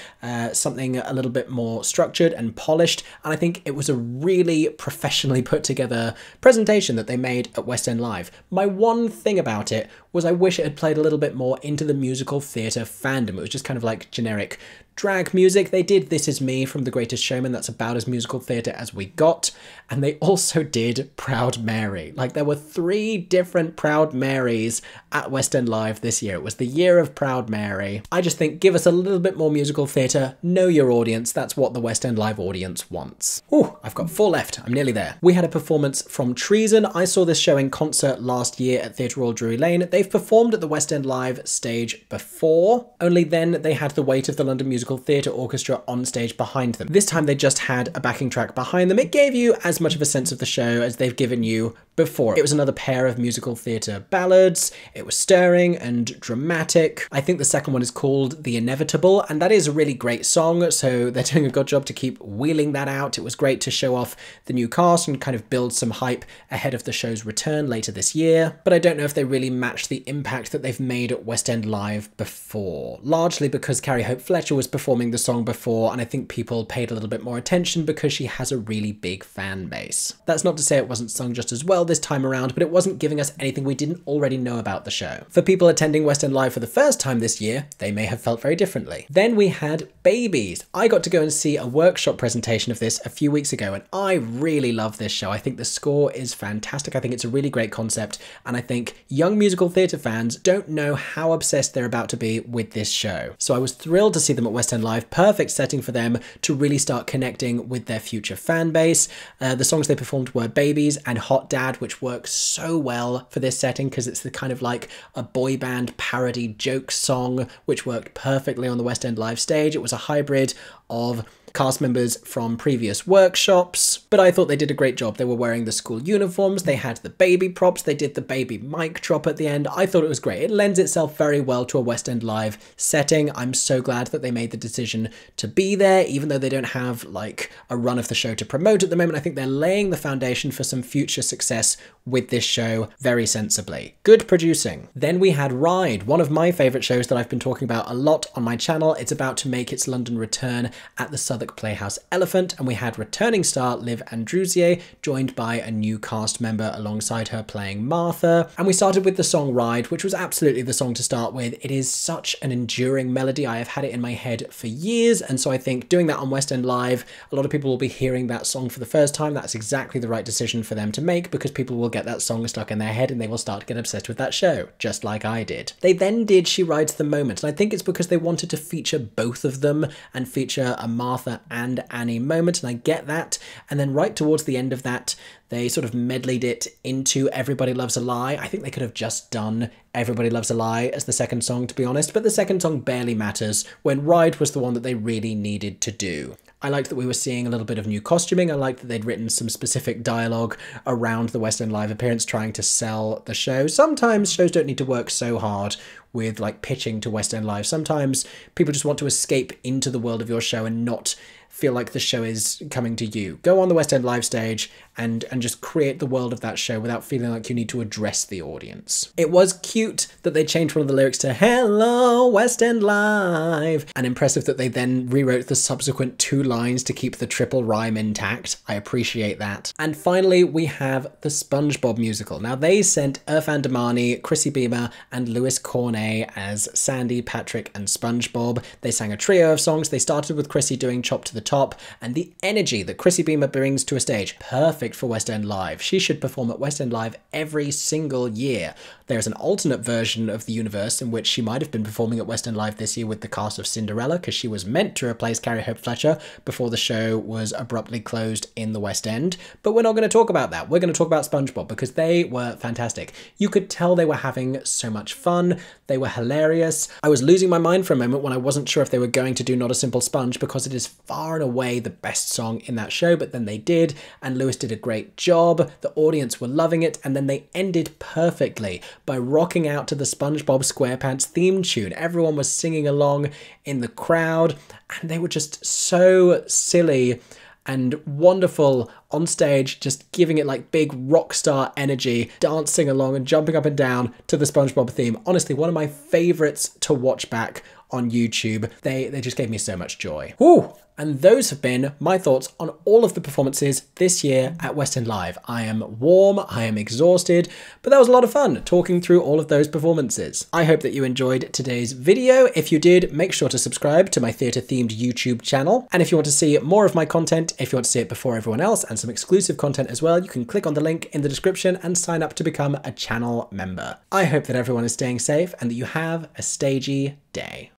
something a little bit more structured and polished. And I think it was a really professionally put together presentation that they made at West End Live. My one thing about it was I wish it had played a little bit more into the musical theatre fandom. It was just kind of like generic drag music. They did This Is Me from The Greatest Showman. That's about as musical theatre as we got. And they also did Proud Mary. Like, there were 3 different Proud Marys at West End Live this year. It was the year of Proud Mary. I just think, give us a little bit more musical theatre. Know your audience. That's what the West End Live audience wants. Oh, I've got 4 left. I'm nearly there. We had a performance from Treason. I saw this show in concert last year at Theatre Royal Drury Lane. They've performed at the West End Live stage before, only then they had the weight of the London Musical Theatre Orchestra on stage behind them. This time they just had a backing track behind them. It gave you as much of a sense of the show as they've given you before. It was another pair of musical theatre ballads. It was stirring and dramatic. I think the second one is called The Inevitable, and that is a really great song, so they're doing a good job to keep wheeling that out. It was great to show off the new cast and kind of build some hype ahead of the show's return later this year, but I don't know if they really matched the impact that they've made at West End Live before, largely because Carrie Hope Fletcher was performing the song before, and I think people paid a little bit more attention because she has a really big fan base. That's not to say it wasn't sung just as well this time around, but it wasn't giving us anything we didn't already know about the show. For people attending West End Live for the first time this year, they may have felt very differently. Then we had Babies. I got to go and see a workshop presentation of this a few weeks ago, and I really love this show. I think the score is fantastic. I think it's a really great concept, and I think young musical theatre theatre fans don't know how obsessed they're about to be with this show. So I was thrilled to see them at West End Live, perfect setting for them to really start connecting with their future fan base. The songs they performed were Babies and Hot Dad, which works so well for this setting because it's the kind of like a boy band parody joke song, which worked perfectly on the West End Live stage. It was a hybrid of cast members from previous workshops, but I thought they did a great job. They were wearing the school uniforms, they had the baby props, they did the baby mic drop at the end. I thought it was great. It lends itself very well to a West End Live setting. I'm so glad that they made the decision to be there, even though they don't have like a run of the show to promote at the moment. I think they're laying the foundation for some future success with this show very sensibly. Good producing. Then we had Ride, one of my favourite shows that I've been talking about a lot on my channel. It's about to make its London return at the Southwark Playhouse Elephant, and we had returning star Liv Androusier joined by a new cast member alongside her playing Martha. And we started with the song Ride, which was absolutely the song to start with. It is such an enduring melody. I have had it in my head for years, and so I think doing that on West End Live, a lot of people will be hearing that song for the first time. That's exactly the right decision for them to make because people will get that song stuck in their head and they will start to get obsessed with that show, just like I did. They then did She Rides the Moment, and I think it's because they wanted to feature both of them and feature a Martha and Annie moment, and I get that. And then right towards the end of that, they sort of medleyed it into Everybody Loves a Lie. I think they could have just done Everybody Loves a Lie as the second song, to be honest, but the second song barely matters when Ride was the one that they really needed to do. I liked that we were seeing a little bit of new costuming. I liked that they'd written some specific dialogue around the West End Live appearance trying to sell the show. Sometimes shows don't need to work so hard with like pitching to West End Live. Sometimes people just want to escape into the world of your show and not feel like the show is coming to you. Go on the West End Live stage and just create the world of that show without feeling like you need to address the audience. It was cute that they changed one of the lyrics to Hello West End Live, and impressive that they then rewrote the subsequent two lines to keep the triple rhyme intact. I appreciate that. And finally, we have the SpongeBob musical. Now they sent Irfan Damani, Chrissy Beamer, and Lewis Cornet as Sandy, Patrick, and SpongeBob. They sang a trio of songs. They started with Chrissy doing Chop to the Top, and the energy that Chrissy Beamer brings to a stage, perfect for West End Live. She should perform at West End Live every single year. There's an alternate version of the universe in which she might have been performing at West End Live this year with the cast of Cinderella, because she was meant to replace Carrie Hope Fletcher before the show was abruptly closed in the West End. But we're not going to talk about that. We're going to talk about SpongeBob because they were fantastic. You could tell they were having so much fun. They were hilarious. I was losing my mind for a moment when I wasn't sure if they were going to do Not a Simple Sponge, because it is far and away the best song in that show, but then they did, and Lewis did a great job. The audience were loving it, and then they ended perfectly by rocking out to the SpongeBob SquarePants theme tune. Everyone was singing along in the crowd, and they were just so silly and wonderful on stage, just giving it like big rock star energy, dancing along and jumping up and down to the SpongeBob theme. Honestly, one of my favorites to watch back on YouTube. They just gave me so much joy. Woo! And those have been my thoughts on all of the performances this year at West End Live. I am warm, I am exhausted, but that was a lot of fun talking through all of those performances. I hope that you enjoyed today's video. If you did, make sure to subscribe to my theatre-themed YouTube channel. And if you want to see more of my content, if you want to see it before everyone else and some exclusive content as well, you can click on the link in the description and sign up to become a channel member. I hope that everyone is staying safe and that you have a stagey day.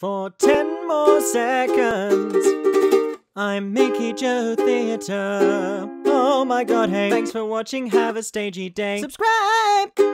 For 10 more seconds, I'm Mickey Jo Theatre. Oh my god, hey, thanks for watching, have a stagey day. Subscribe!